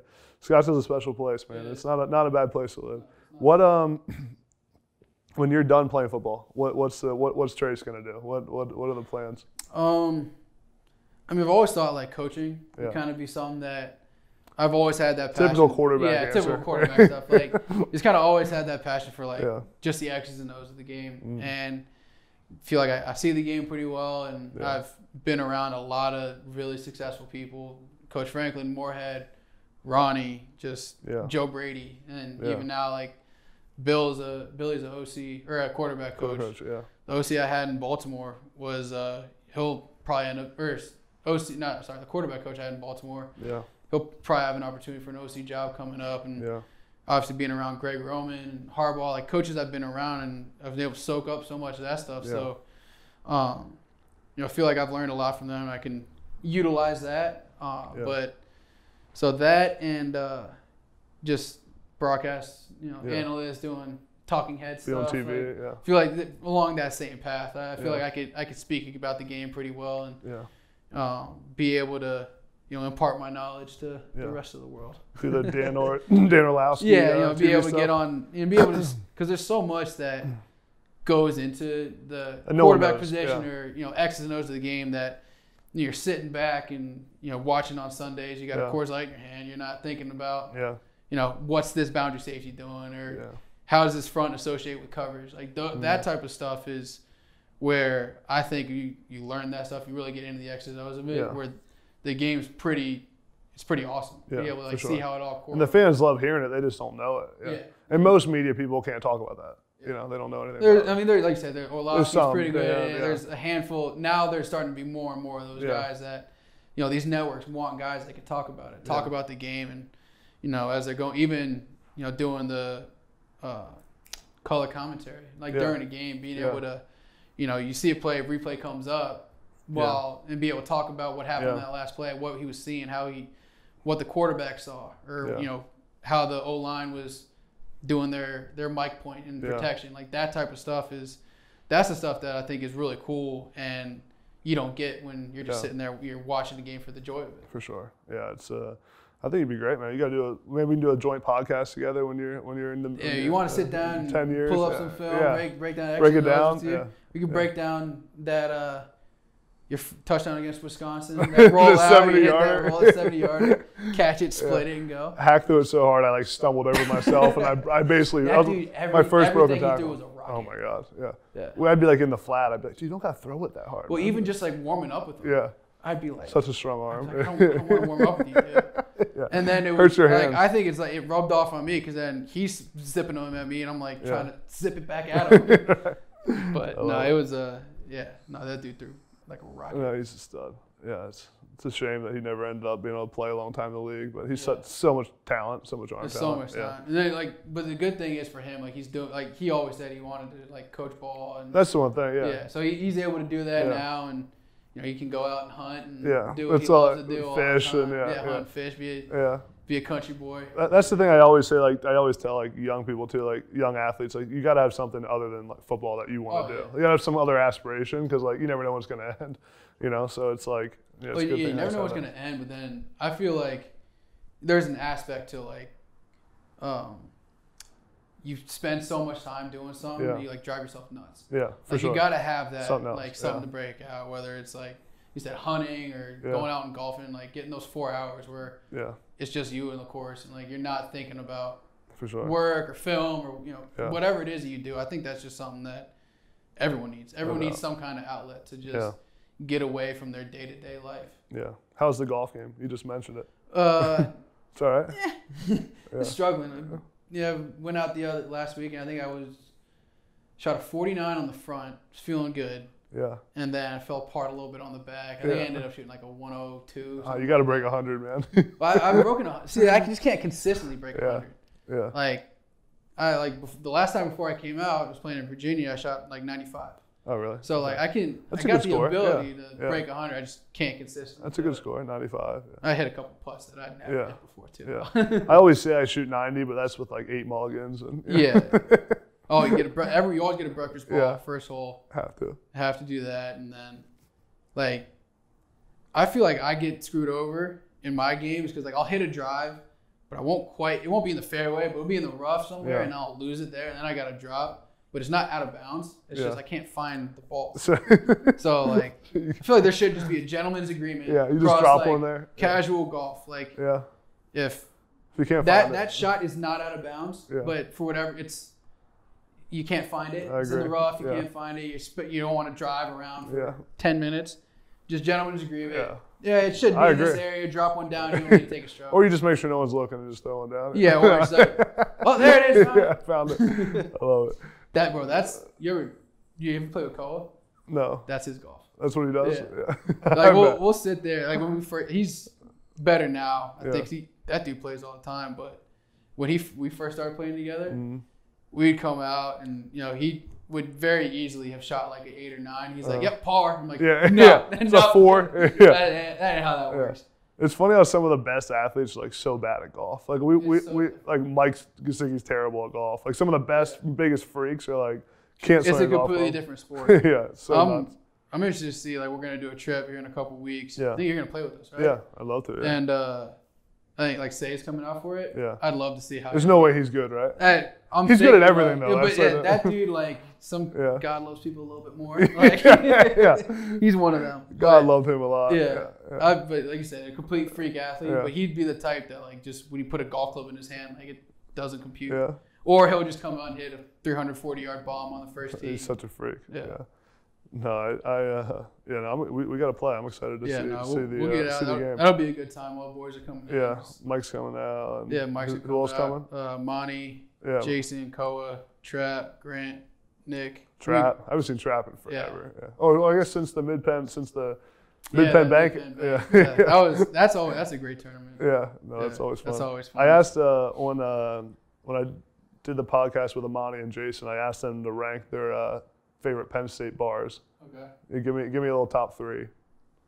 Scottsdale's a special place, man. It it's not a, not a bad place to live. What, um, when you're done playing football, what what's the what what's Trace gonna do? What what what are the plans? Um, I mean, I've always thought like coaching would yeah. kind of be something that I've always had that passion. Typical quarterback. Yeah, answer. typical quarterback stuff. Like, just kind of always had that passion for like yeah. just the X's and O's of the game, mm. and feel like I, I see the game pretty well, and yeah. I've been around a lot of really successful people. Coach Franklin, Moorhead, Ronnie, just yeah. Joe Brady, and yeah. even now like Bill's a Billy's an O C or a quarterback coach. coach yeah. The O C I had in Baltimore was uh, he'll probably end up or O C not sorry the quarterback coach I had in Baltimore. Yeah, he'll probably have an opportunity for an O C job coming up, and yeah. obviously being around Greg Roman and Harbaugh, like coaches I've been around, and I've been able to soak up so much of that stuff. Yeah. So, um, you know, I feel like I've learned a lot from them. And I can utilize that. Uh, yeah. But so that and uh, just broadcast, you know, yeah. analysts doing talking head Be stuff. Being on T V, like, yeah. I feel like th- along that same path, I feel yeah. like I could I could speak about the game pretty well and yeah. um, be able to, you know, impart my knowledge to yeah. the rest of the world. To the Dan or Dan Orlowski. Yeah, uh, you know, be able to stuff. get on and be able to, because there's so much that goes into the no quarterback position yeah. or, you know, X's and O's of the game that you're sitting back and, you know, watching on Sundays. You got yeah. a Coors Light in your hand. You're not thinking about, yeah. you know, what's this boundary safety doing or yeah. how does this front associate with coverage? Like th- mm. that type of stuff is where I think you, you learn that stuff. You really get into the X's and O's of it. Yeah. Where the game's pretty, it's pretty awesome to yeah, be able to like, sure. see how it all correlates. And the fans love hearing it, they just don't know it. Yeah. yeah. And most media people can't talk about that. Yeah. You know, they don't know anything there's, about I mean, there, like you said, Orlovsky's pretty good. Yeah, yeah. There's a handful. Now there's starting to be more and more of those yeah. guys that, you know, these networks want guys that can talk about it, talk yeah. about the game. And, you know, as they're going, even, you know, doing the uh, color commentary, like yeah. during a game, being yeah. able to, you know, you see a play, a replay comes up, well, yeah. and be able to talk about what happened in yeah. that last play, what he was seeing, how he, what the quarterback saw, or yeah. you know how the O line was doing their their mic point and yeah. protection, like that type of stuff is, that's the stuff that I think is really cool, and you don't get when you're just yeah. sitting there, you're watching the game for the joy of it. For sure, yeah, it's. Uh, I think it'd be great, man. You gotta do a, maybe we can do a joint podcast together when you're when you're in the yeah. In you the, want to sit down, and ten years, pull up yeah. some film, yeah. break break down, break it down. Yeah. We could yeah. break down that. Uh, Your f- touchdown against Wisconsin, that roll out, you hit that roll at seventy yarder, catch it, split yeah. it, and go. Hack threw it so hard I like stumbled over myself, and I I basically I was, dude, every, my first broken tackle. Oh my god, yeah. yeah. Well, I'd be like in the flat. I'd be like, dude, you don't gotta throw it that hard. Well, man. Even just like warming up with him. Yeah. I'd be like, such a strong arm. Like, I don't, don't want to warm up with you. Dude. yeah. And then it was hurts your like, hands. I think it's like it rubbed off on me because then he's zipping him at me, and I'm like yeah. trying to zip it back at him. But no, it was a uh, yeah. No, that dude threw. Like a rocket. No, he's a stud. yeah, it's, it's a shame that he never ended up being able to play a long time in the league. But he's yeah. such so much talent, so much arm There's talent. So much yeah. talent. And then, like, but the good thing is for him, like he's doing, like he always said he wanted to like coach ball. And that's the one thing. Yeah. Yeah. So he, he's able to do that yeah. now, and you know he can go out and hunt and yeah. do what that's he loves like, to do. Fish all the time. and yeah, yeah, yeah. hunt fish. Be a, yeah. Be a country boy. That's the thing I always say. Like I always tell like young people too, like young athletes, like you got to have something other than like football that you want to oh, do. Yeah. You got to have some other aspiration because like you never know what's gonna end, you know. So it's like yeah, it's well, a good yeah, thing you never know what's gonna end. But then I feel like there's an aspect to like, um, you spend so much time doing something, yeah. you like drive yourself nuts. Yeah, for like, sure. You got to have that something like something yeah. to break out. Whether it's like you said, hunting or yeah. going out and golfing, like getting those four hours where yeah. it's just you in the course, and like you're not thinking about for sure. work or film or you know yeah. whatever it is that you do. I think that's just something that everyone needs. Everyone no needs some kind of outlet to just yeah. get away from their day to day life. Yeah. How's the golf game? You just mentioned it. Uh, it's all right. Yeah. yeah. Struggling. Yeah. Went out the other last week, and I think I was shot a forty-nine on the front. Was feeling good. Yeah. And then I fell apart a little bit on the back. I yeah. think I ended up shooting like a one oh two. Uh, you got to break one hundred, man. well, I, I've broken a, See, I just can't consistently break yeah. one hundred. Yeah. Like, I like before, the last time before I came out, I was playing in Virginia. I shot like ninety-five. Oh, really? So, like, I can, That's I got the score. ability yeah. to yeah. break one hundred. I just can't consistently. That's a good score, ninety-five. Yeah. I hit a couple putts that I'd never yeah. hit before, too. Yeah. I always say I shoot ninety, but that's with like eight mulligans. And, yeah. yeah. Oh, you get a every you always get a breakfast ball yeah. first hole. Have to have to do that, and then like I feel like I get screwed over in my games because like I'll hit a drive, but I won't quite. It won't be in the fairway, but it'll be in the rough somewhere, yeah. and I'll lose it there, and then I got to drop. But it's not out of bounds. It's yeah. just I can't find the ball. So, so like I feel like there should just be a gentleman's agreement. Yeah, you just across, drop like, one there. Casual yeah. golf, like yeah, if, if you can't that find that it. shot is not out of bounds, yeah. but for whatever it's. You can't find it. It's in the rough. You yeah. can't find it. You sp- You don't want to drive around for yeah. ten minutes. Just gentlemen's agreement. Yeah. Yeah, it should be I in agree. this area. Drop one down. You don't need to take a stroke. Or you just make sure no one's looking and just throw one down. Yeah. Or it's like, oh, there it is. Huh? Yeah, I found it. I love it. That bro, that's you ever you ever play with Koa? No. That's his golf. That's what he does. Yeah. yeah. Like we'll, we'll sit there. Like when we first, he's better now. I yeah. think he, that dude plays all the time. But when he we first started playing together. Mm-hmm. We'd come out and, you know, he would very easily have shot like an eight or nine. He's like, uh, yep, par. I'm like, yeah, no. Yeah. It's no. a four. Yeah. that, that, that ain't how that yeah. works. It's funny how some of the best athletes are like so bad at golf. Like, we, we, so we like Mike's, he's terrible at golf. Like, some of the best, yeah. biggest freaks are like, can't swing a golf. It's a completely different sport. yeah, so I'm, I'm interested to see, like, we're going to do a trip here in a couple weeks. Yeah. I think you're going to play with us, right? Yeah, I'd love to. Yeah. And, uh, I think like Saeed's coming out for it. Yeah, I'd love to see how. There's no way he's good, right? I, I'm he's good at everything like, though. But yeah, that dude, like some yeah. God loves people a little bit more. Like, yeah, he's one of them. God but, loved him a lot. Yeah, yeah, yeah. I, but like you said, a complete freak athlete. Yeah. But he'd be the type that like just when you put a golf club in his hand, like it doesn't compute. Yeah. Or he'll just come out and hit a three hundred forty yard bomb on the first tee. He's such a freak. Yeah. yeah. No, I, I uh, yeah, no, I'm, we we gotta play. I'm excited to yeah, see, no, we'll, see the, we'll get uh, out. see the game. That'll be a good time while boys are coming. Yeah, out. Mike's coming out. Yeah, Mike's who, coming. Who else out. coming? Uh, Monty, yeah. Jason, Koa, Trap, Grant, Nick. Trap. We, I haven't seen Trap in forever. Yeah. Yeah. Oh, well, I guess since the mid pen, since the mid pen yeah, bank. Mid-pen bank. Yeah. yeah, that was that's always that's a great tournament. Yeah, no, yeah, that's always fun. That's always fun. I asked uh, on uh, when I did the podcast with Amani and Jason, I asked them to rank their. Uh, favorite Penn State bars. Okay. You give me give me a little top three.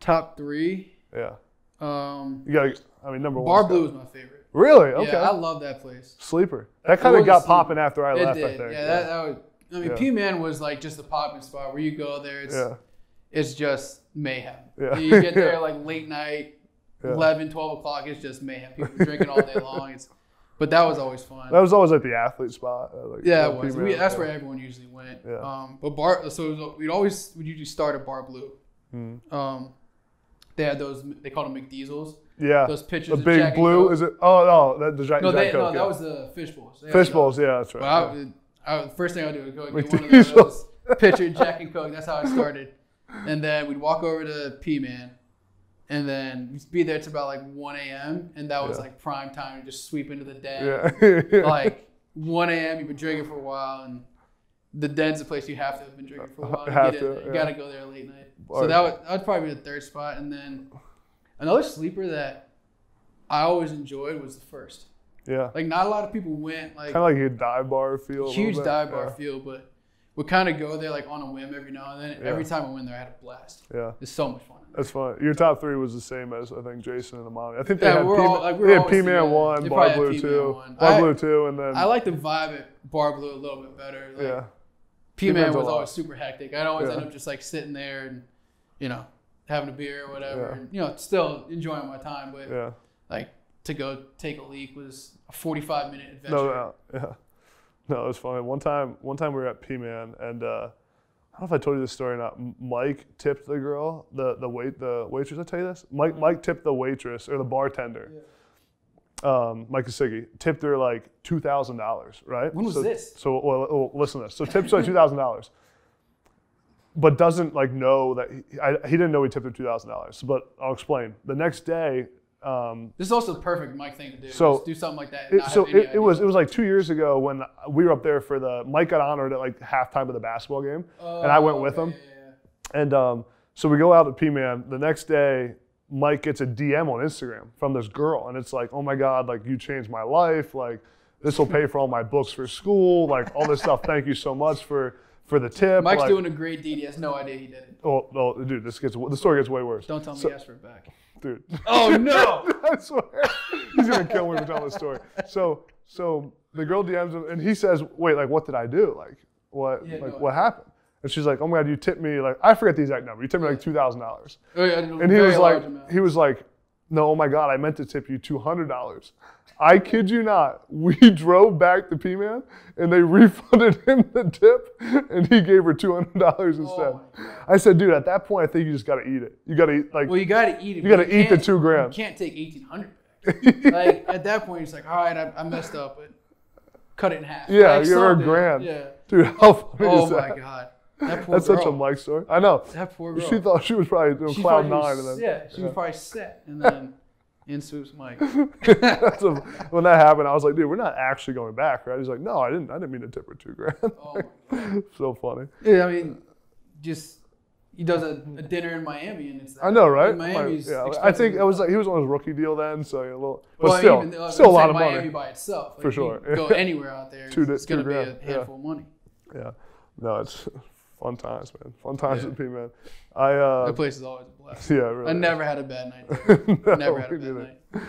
Top three? Yeah. Um, you gotta, I mean, number one. Bar Blue is my favorite. Really? Okay. Yeah, I love that place. Sleeper. That kind of got popping after I it left, did. I think. Yeah, yeah. That, that was, I mean, yeah. P-Man was like just a popping spot where you go there, it's, yeah. it's just mayhem. Yeah. You get there yeah. like late night, yeah. eleven, twelve o'clock, it's just mayhem. People drinking all day long. It's, But that was always fun. That was always at the athlete spot. Like, yeah, it was. We, that's where everyone usually went. Yeah. Um, but bar, so we'd always we'd usually start at Bar Blue. Mm. Um, they had those. They called them McDeezels. Yeah. Those pitchers. The big Jack blue is it? Oh no, that the Jack. No, they, Jack no Coke, that yeah. was the fish bowls. They fish bowls, yeah, that's right. Well, yeah. I, I, first thing I would do would go get one of those pitcher Jack and Coke. That's how I started, and then we'd walk over to P-Man. And then we'd be there till about like one a.m. And that was yeah. like prime time to just sweep into the den. Yeah. yeah. Like one a.m. you've been drinking for a while and the Den's a place you have to have been drinking for a while. Have to, yeah. You got to go there late night. Or, so that would, that would probably be the third spot. And then another sleeper that I always enjoyed was the first. Yeah. Like, not a lot of people went. Like, kind of like a dive bar feel. Huge dive bar yeah. feel, but we kind of go there like on a whim every now and then. Yeah. Every time I went there, I had a blast. Yeah. It's so much fun. That's fun. Your top three was the same as, I think, Jason and Amani. I think they yeah, had we're P-Man, all, like, we're they had P-Man one, Bar Blue two. Bar Blue two, and then. I like the vibe at Bar Blue a little bit better. Like, yeah. P-Man was always super hectic. I'd always yeah. end up just like sitting there and, you know, having a beer or whatever. Yeah. And, you know, still enjoying my time, but yeah. like to go take a leak was a forty-five minute adventure. No, no, yeah. No, it was funny. One time, one time we were at P-Man, and uh, I don't know if I told you this story or not. Mike tipped the girl, the the wait, the waitress. I tell you this. Mike mm-hmm. Mike tipped the waitress or the bartender. Yeah. Um, Mike Kosicki tipped her like two thousand dollars. Right. When was so, this? So well, well, listen to this. So tips her like two thousand dollars, but doesn't like know that he, I, he didn't know he tipped her two thousand dollars. But I'll explain. The next day. Um, this is also the perfect Mike thing to do. So just do something like that. And it, not so have any it, it was it was like two years ago when we were up there for the Mike got honored at like halftime of the basketball game, uh, and I went okay, with him. Yeah, yeah. And um, so we go out at P-Man. The next day, Mike gets a D M on Instagram from this girl, and it's like, oh my God, like you changed my life. Like this will pay for all my books for school. Like all this stuff. Thank you so much for. For the tip. Mike's like, doing a great deed. He has no idea he did it. Oh, oh dude, this gets the story gets way worse. Don't tell me so, he asked for it back. Dude. Oh no! I swear. He's gonna kill me for telling this story. So so the girl D Ms him and he says, wait, like what did I do? Like what yeah, like no, what happened? And she's like, oh my God, you tipped me like I forget the exact number. You tipped me like two thousand dollars. Oh yeah, and he was like amount. he was like, no, oh my God, I meant to tip you two hundred dollars. I kid you not, we drove back to P-Man and they refunded him the tip and he gave her two hundred dollars instead. Oh I said, dude, at that point, I think you just got to eat it. You got to eat like, well, you got to eat it. You got to eat the two grams. You can't take eighteen hundred dollars back. Like at that point, it's like, all right, I, I messed up, but cut it in half. Yeah, like, you're a grand. Yeah. Dude, how funny oh is that? Oh my God. That poor That's girl. Such a Mike story. I know. That poor girl. She thought she was probably doing she cloud probably nine. Was, and then, yeah, she yeah. was probably set and then. In swoops Mike. That's a, when that happened, I was like, dude, we're not actually going back, right? He's like, no, I didn't I didn't mean to tip her two grand. Oh my God. So funny. Yeah, I mean, just he does a, a dinner in Miami and it's that. I know, right? In Miami's like, yeah, I think it was like he was on his rookie deal then, so a little but well, still, I mean, even, still a lot of Miami money. Miami by itself. Like, for sure. You go anywhere out there, two, it's gonna grand. Be a handful yeah. of money. Yeah. No, it's fun times, man. Fun times yeah. with P-Man. I uh, that place is always a blast. Yeah, really. I never is. had a bad night. no, never had a bad night.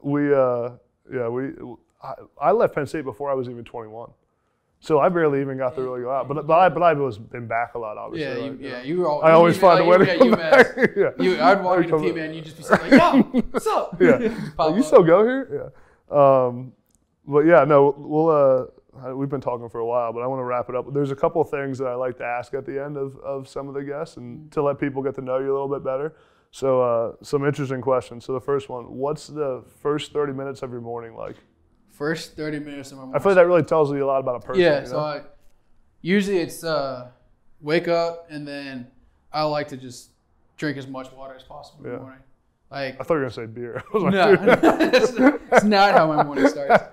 We, uh, yeah, we. I, I left Penn State before I was even twenty-one, so I barely even got yeah. to really go out. But but I but I was been back a lot, obviously. Yeah, you, like, yeah, you were. Always, I always find like, a way to come back. yeah, you, I'd walk into P-Man, and you'd just be like, "Yo, what's up?" Yeah, like, you still go here? Yeah. Um, but yeah, no, we'll. Uh, We've been talking for a while, but I want to wrap it up. There's a couple of things that I like to ask at the end of, of some of the guests and to let people get to know you a little bit better. So uh, some interesting questions. So the first one, what's the first thirty minutes of your morning like? First thirty minutes of my morning. I feel like that really tells you a lot about a person. Yeah, you know? So I, usually it's uh, wake up and then I like to just drink as much water as possible yeah. in the morning. Like, I thought you were going to say beer. I was like, no, that's not, not how my morning starts.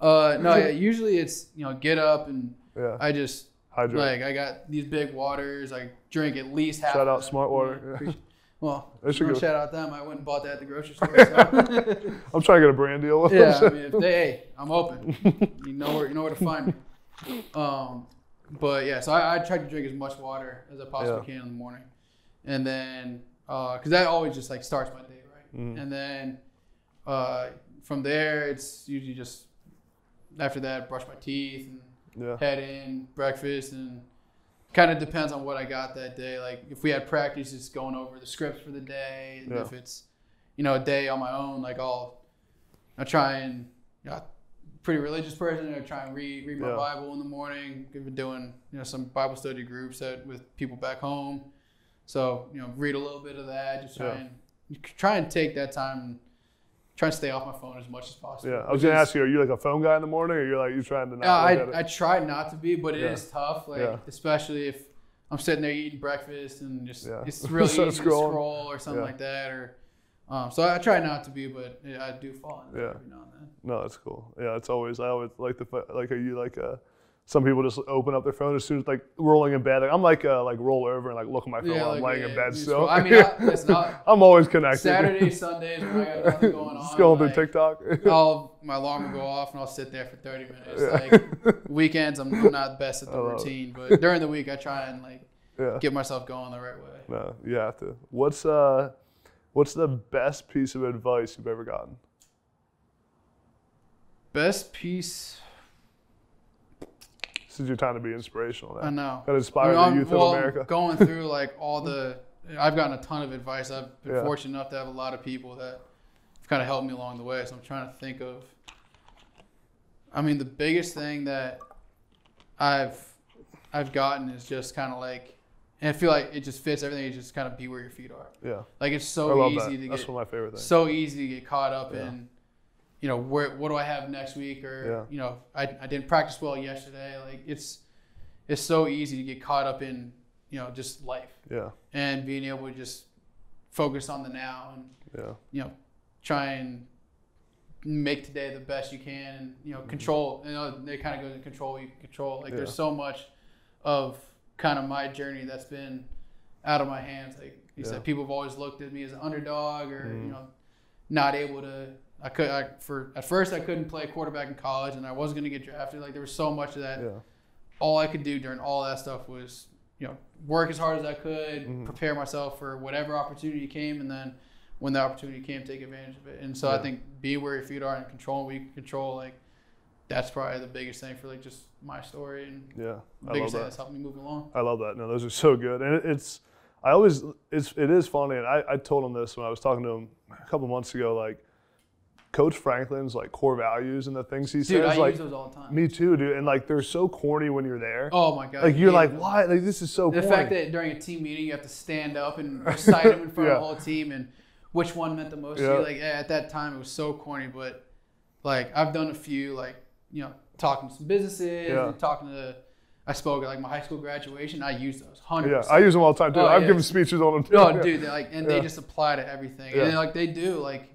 Uh, no, yeah, usually it's, you know, get up and yeah. I just, hydrate. Like, I got these big waters. I drink at least half Shout of out them. Smart Water. Yeah. Well, don't shout good. Out them. I went and bought that at the grocery store. So. I'm trying to get a brand deal with yeah, them. I mean, if they, hey, I'm open. You know where, you know where to find me. Um, but, yeah, so I, I try to drink as much water as I possibly yeah. can in the morning. And then, because uh, that always just, like, starts my day, right? Mm. And then uh, from there, it's usually just, after that, brush my teeth and yeah. head in, breakfast, and kind of depends on what I got that day. Like, if we had practice, it's going over the scripts for the day. And yeah. if it's, you know, a day on my own, like, I'll I try and, you know, I'm a pretty religious person, I try and read, read my yeah. Bible in the morning. I've been doing, you know, some Bible study groups that, with people back home. So, you know, read a little bit of that, just try, yeah. and, try and take that time and, trying to stay off my phone as much as possible. Yeah, I was gonna is, ask you, are you like a phone guy in the morning, or you're like you trying to not? Yeah, I it? I try not to be, but it yeah. is tough. Like yeah. especially if I'm sitting there eating breakfast and just yeah. it's really so easy to scroll or something yeah. like that. Or um, so I try not to be, but I do fall into yeah. it every now and then. No, that's cool. Yeah, it's always I always like the like are you like a Some people just open up their phone as soon as like rolling in bed. Like, I'm like uh, like roll over and like look at my phone yeah, while I'm like, laying yeah, in bed. So I mean, I, listen, I, I'm always connected. Saturday, Sundays when I got nothing going on, just going through like, TikTok. I'll my alarm will go off and I'll sit there for thirty minutes. Yeah. Like weekends, I'm, I'm not best at the routine, but during the week I try and like yeah. get myself going the right way. No, you have to. What's uh, what's the best piece of advice you've ever gotten? Best piece. This is your time to be inspirational. Now. I know. That inspires I mean, the youth well, of America. Going through like all the, I've gotten a ton of advice. I've been yeah. fortunate enough to have a lot of people that have kind of helped me along the way. So I'm trying to think of, I mean, the biggest thing that I've, I've gotten is just kind of like, and I feel like it just fits everything. It's just kind of be where your feet are. Yeah. Like it's so easy that. to get. That's one of my favorite things. So easy to get caught up yeah. in. You know, where, what do I have next week? Or, yeah. you know, I, I didn't practice well yesterday. Like, it's it's so easy to get caught up in, you know, just life. Yeah. And being able to just focus on the now and, yeah. you know, try and make today the best you can. And, you know, mm-hmm. control. You know, they kind of go to control what you control. Like, yeah. there's so much of kind of my journey that's been out of my hands. Like you yeah. said, people have always looked at me as an underdog or, mm-hmm. you know, not able to. I could I, for at first I couldn't play quarterback in college and I wasn't going to get drafted. Like there was so much of that. Yeah. All I could do during all that stuff was, you know, work as hard as I could, mm-hmm. prepare myself for whatever opportunity came, and then when the opportunity came, take advantage of it. And so yeah. I think be where your feet are and control what you can control. Like that's probably the biggest thing for like just my story and yeah, the biggest thing that. that's helped me move along. I love that. No, those are so good, and it, it's I always it's it is funny, and I I told him this when I was talking to him a couple months ago, like. Coach Franklin's like core values and the things he dude, says. Dude, I like, use those all the time. Me too, dude. And like they're so corny when you're there. Oh my god. Like you're yeah. like, why? Like this is so. The corny. fact that during a team meeting you have to stand up and recite them in front yeah. of the whole team and which one meant the most yeah. to you. Like at that time it was so corny, but like I've done a few like you know talking to some businesses, yeah. and talking to. I spoke at like my high school graduation. I use those one hundred percent. Yeah, I use them all the time too. Oh, I've yeah. given speeches on them too. Oh, no, yeah. dude, like and yeah. they just apply to everything. Yeah. And like they do like.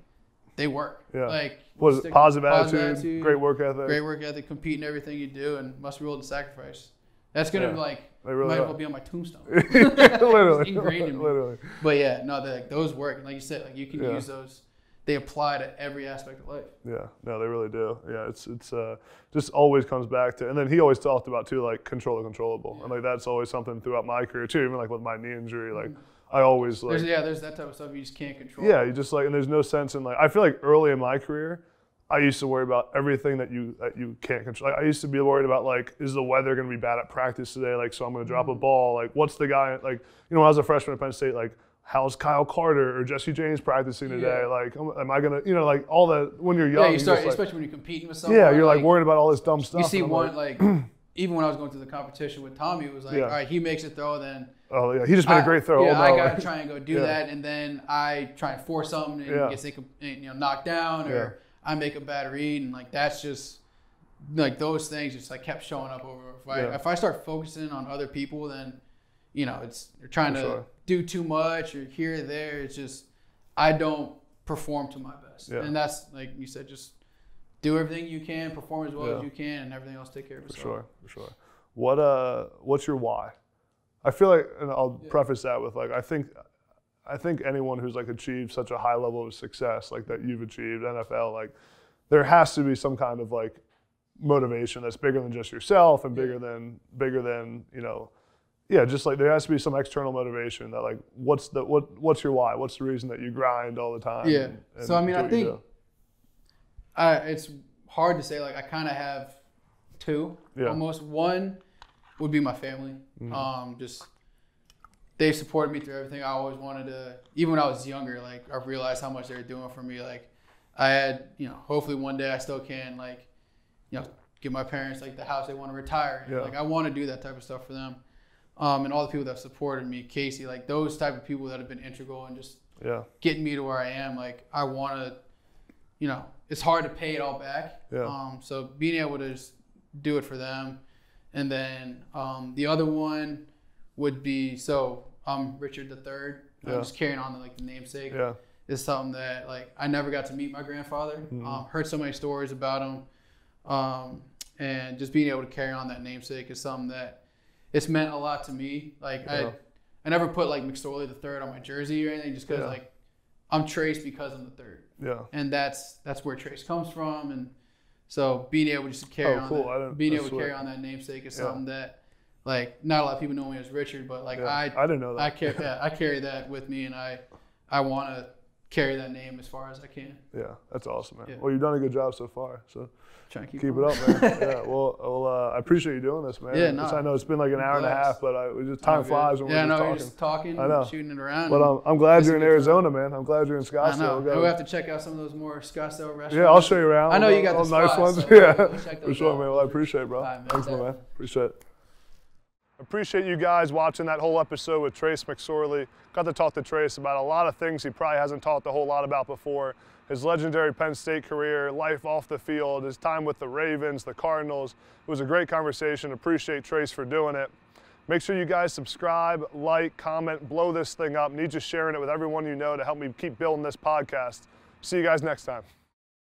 They work. Yeah. Like what is it? Positive, positive attitude, attitude, great work ethic. Great work ethic, compete in everything you do, and must be willing to sacrifice. That's gonna yeah. be like really might as well be on my tombstone. Literally. Ingrained in me. Literally. But yeah, no, like those work, and like you said, like you can yeah. use those. They apply to every aspect of life. Yeah. No, they really do. Yeah. It's it's uh, just always comes back to, and then he always talked about too, like control the controllable, yeah. and like that's always something throughout my career too, even like with my knee injury, like. Mm-hmm. I always like. There's, yeah, there's that type of stuff you just can't control. Yeah, you just like, and there's no sense in like. I feel like early in my career, I used to worry about everything that you that you can't control. Like, I used to be worried about like, is the weather going to be bad at practice today? Like, so I'm going to drop a ball. Like, what's the guy like? You know, when I was a freshman at Penn State, like, how's Kyle Carter or Jesse James practicing today? Yeah. Like, am I going to, you know, like all the when you're young. Yeah, you start, you just, especially like, when you're competing with someone. Yeah, you're like, like worried about all this dumb stuff. You see one like. like Even when I was going through the competition with Tommy, it was like, yeah. all right, he makes a throw, then. Oh, yeah, he just made I, a great throw. Yeah, oh, no. I got to try and go do yeah. that, and then I try and force something and yeah. gets it, you know, knocked down, or yeah. I make a bad read, and like that's just like those things just like kept showing up over. If I, yeah. if I start focusing on other people, then you know it's you're trying For to sure. do too much or here or there. It's just I don't perform to my best, yeah. and that's like you said, just. Do everything you can, perform as well yeah. as you can, and everything else take care of itself. For sure, for sure. What uh, what's your why? I feel like, and I'll yeah. preface that with like, I think, I think anyone who's like achieved such a high level of success like that you've achieved, N F L, like, there has to be some kind of like motivation that's bigger than just yourself and bigger yeah. than bigger than you know, yeah, just like there has to be some external motivation that like, what's the what what's your why? What's the reason that you grind all the time? Yeah. And, and so I mean, I think. Do? I, it's hard to say. Like I kind of have two, yeah. almost. One would be my family. Mm-hmm. Um, just they supported me through everything. I always wanted to, even when I was younger. Like I realized how much they were doing for me. Like I had, you know, hopefully one day I still can, like, you know, give my parents like the house they want to retire. Yeah. Like I want to do that type of stuff for them, um, and all the people that supported me, Casey, like those type of people that have been integral in just yeah. getting me to where I am. Like I want to, you know. It's hard to pay it all back. Yeah. Um, so being able to just do it for them. And then um, the other one would be, so I'm Richard the Third. Yeah. I'm just carrying on the, like the namesake. Yeah. It's something that like I never got to meet my grandfather. Mm-hmm. Um, heard so many stories about him. Um, and just being able to carry on that namesake is something that it's meant a lot to me. Like yeah. I, I never put like McSorley the third on my jersey or anything, just because yeah. like I'm Trace because I'm the third. Yeah. And that's that's where Trace comes from, and so being able just to carry oh, on, cool. that, being able to carry on that namesake is yeah. something that like not a lot of people know me as Richard, but like yeah. I, I didn't know that. I carry yeah, I carry that with me, and I, I want to carry that name as far as I can. Yeah, that's awesome, man. Yeah. Well, you've done a good job so far, so trying to keep, keep it up, man. yeah, well, well uh, I appreciate you doing this, man. Yeah, no, I know it's been like an hour and a half, but I, just time flies when yeah, we're no, talking. Yeah, just talking. I know. Shooting it around. But um, I'm glad you're in Arizona, time. man. I'm glad you're in Scottsdale. I know. We'll have to check out some of those more Scottsdale restaurants. Yeah, I'll show you around. I know you got the nice spots, ones. So yeah, for sure, out. man. Well, I appreciate it, bro. Right, man. Thanks, exactly. man. Appreciate it. Appreciate you guys watching that whole episode with Trace McSorley. Got to talk to Trace about a lot of things he probably hasn't talked a whole lot about before. His legendary Penn State career, life off the field, his time with the Ravens, the Cardinals. It was a great conversation. Appreciate Trace for doing it. Make sure you guys subscribe, like, comment, blow this thing up. Need you sharing it with everyone you know to help me keep building this podcast. See you guys next time.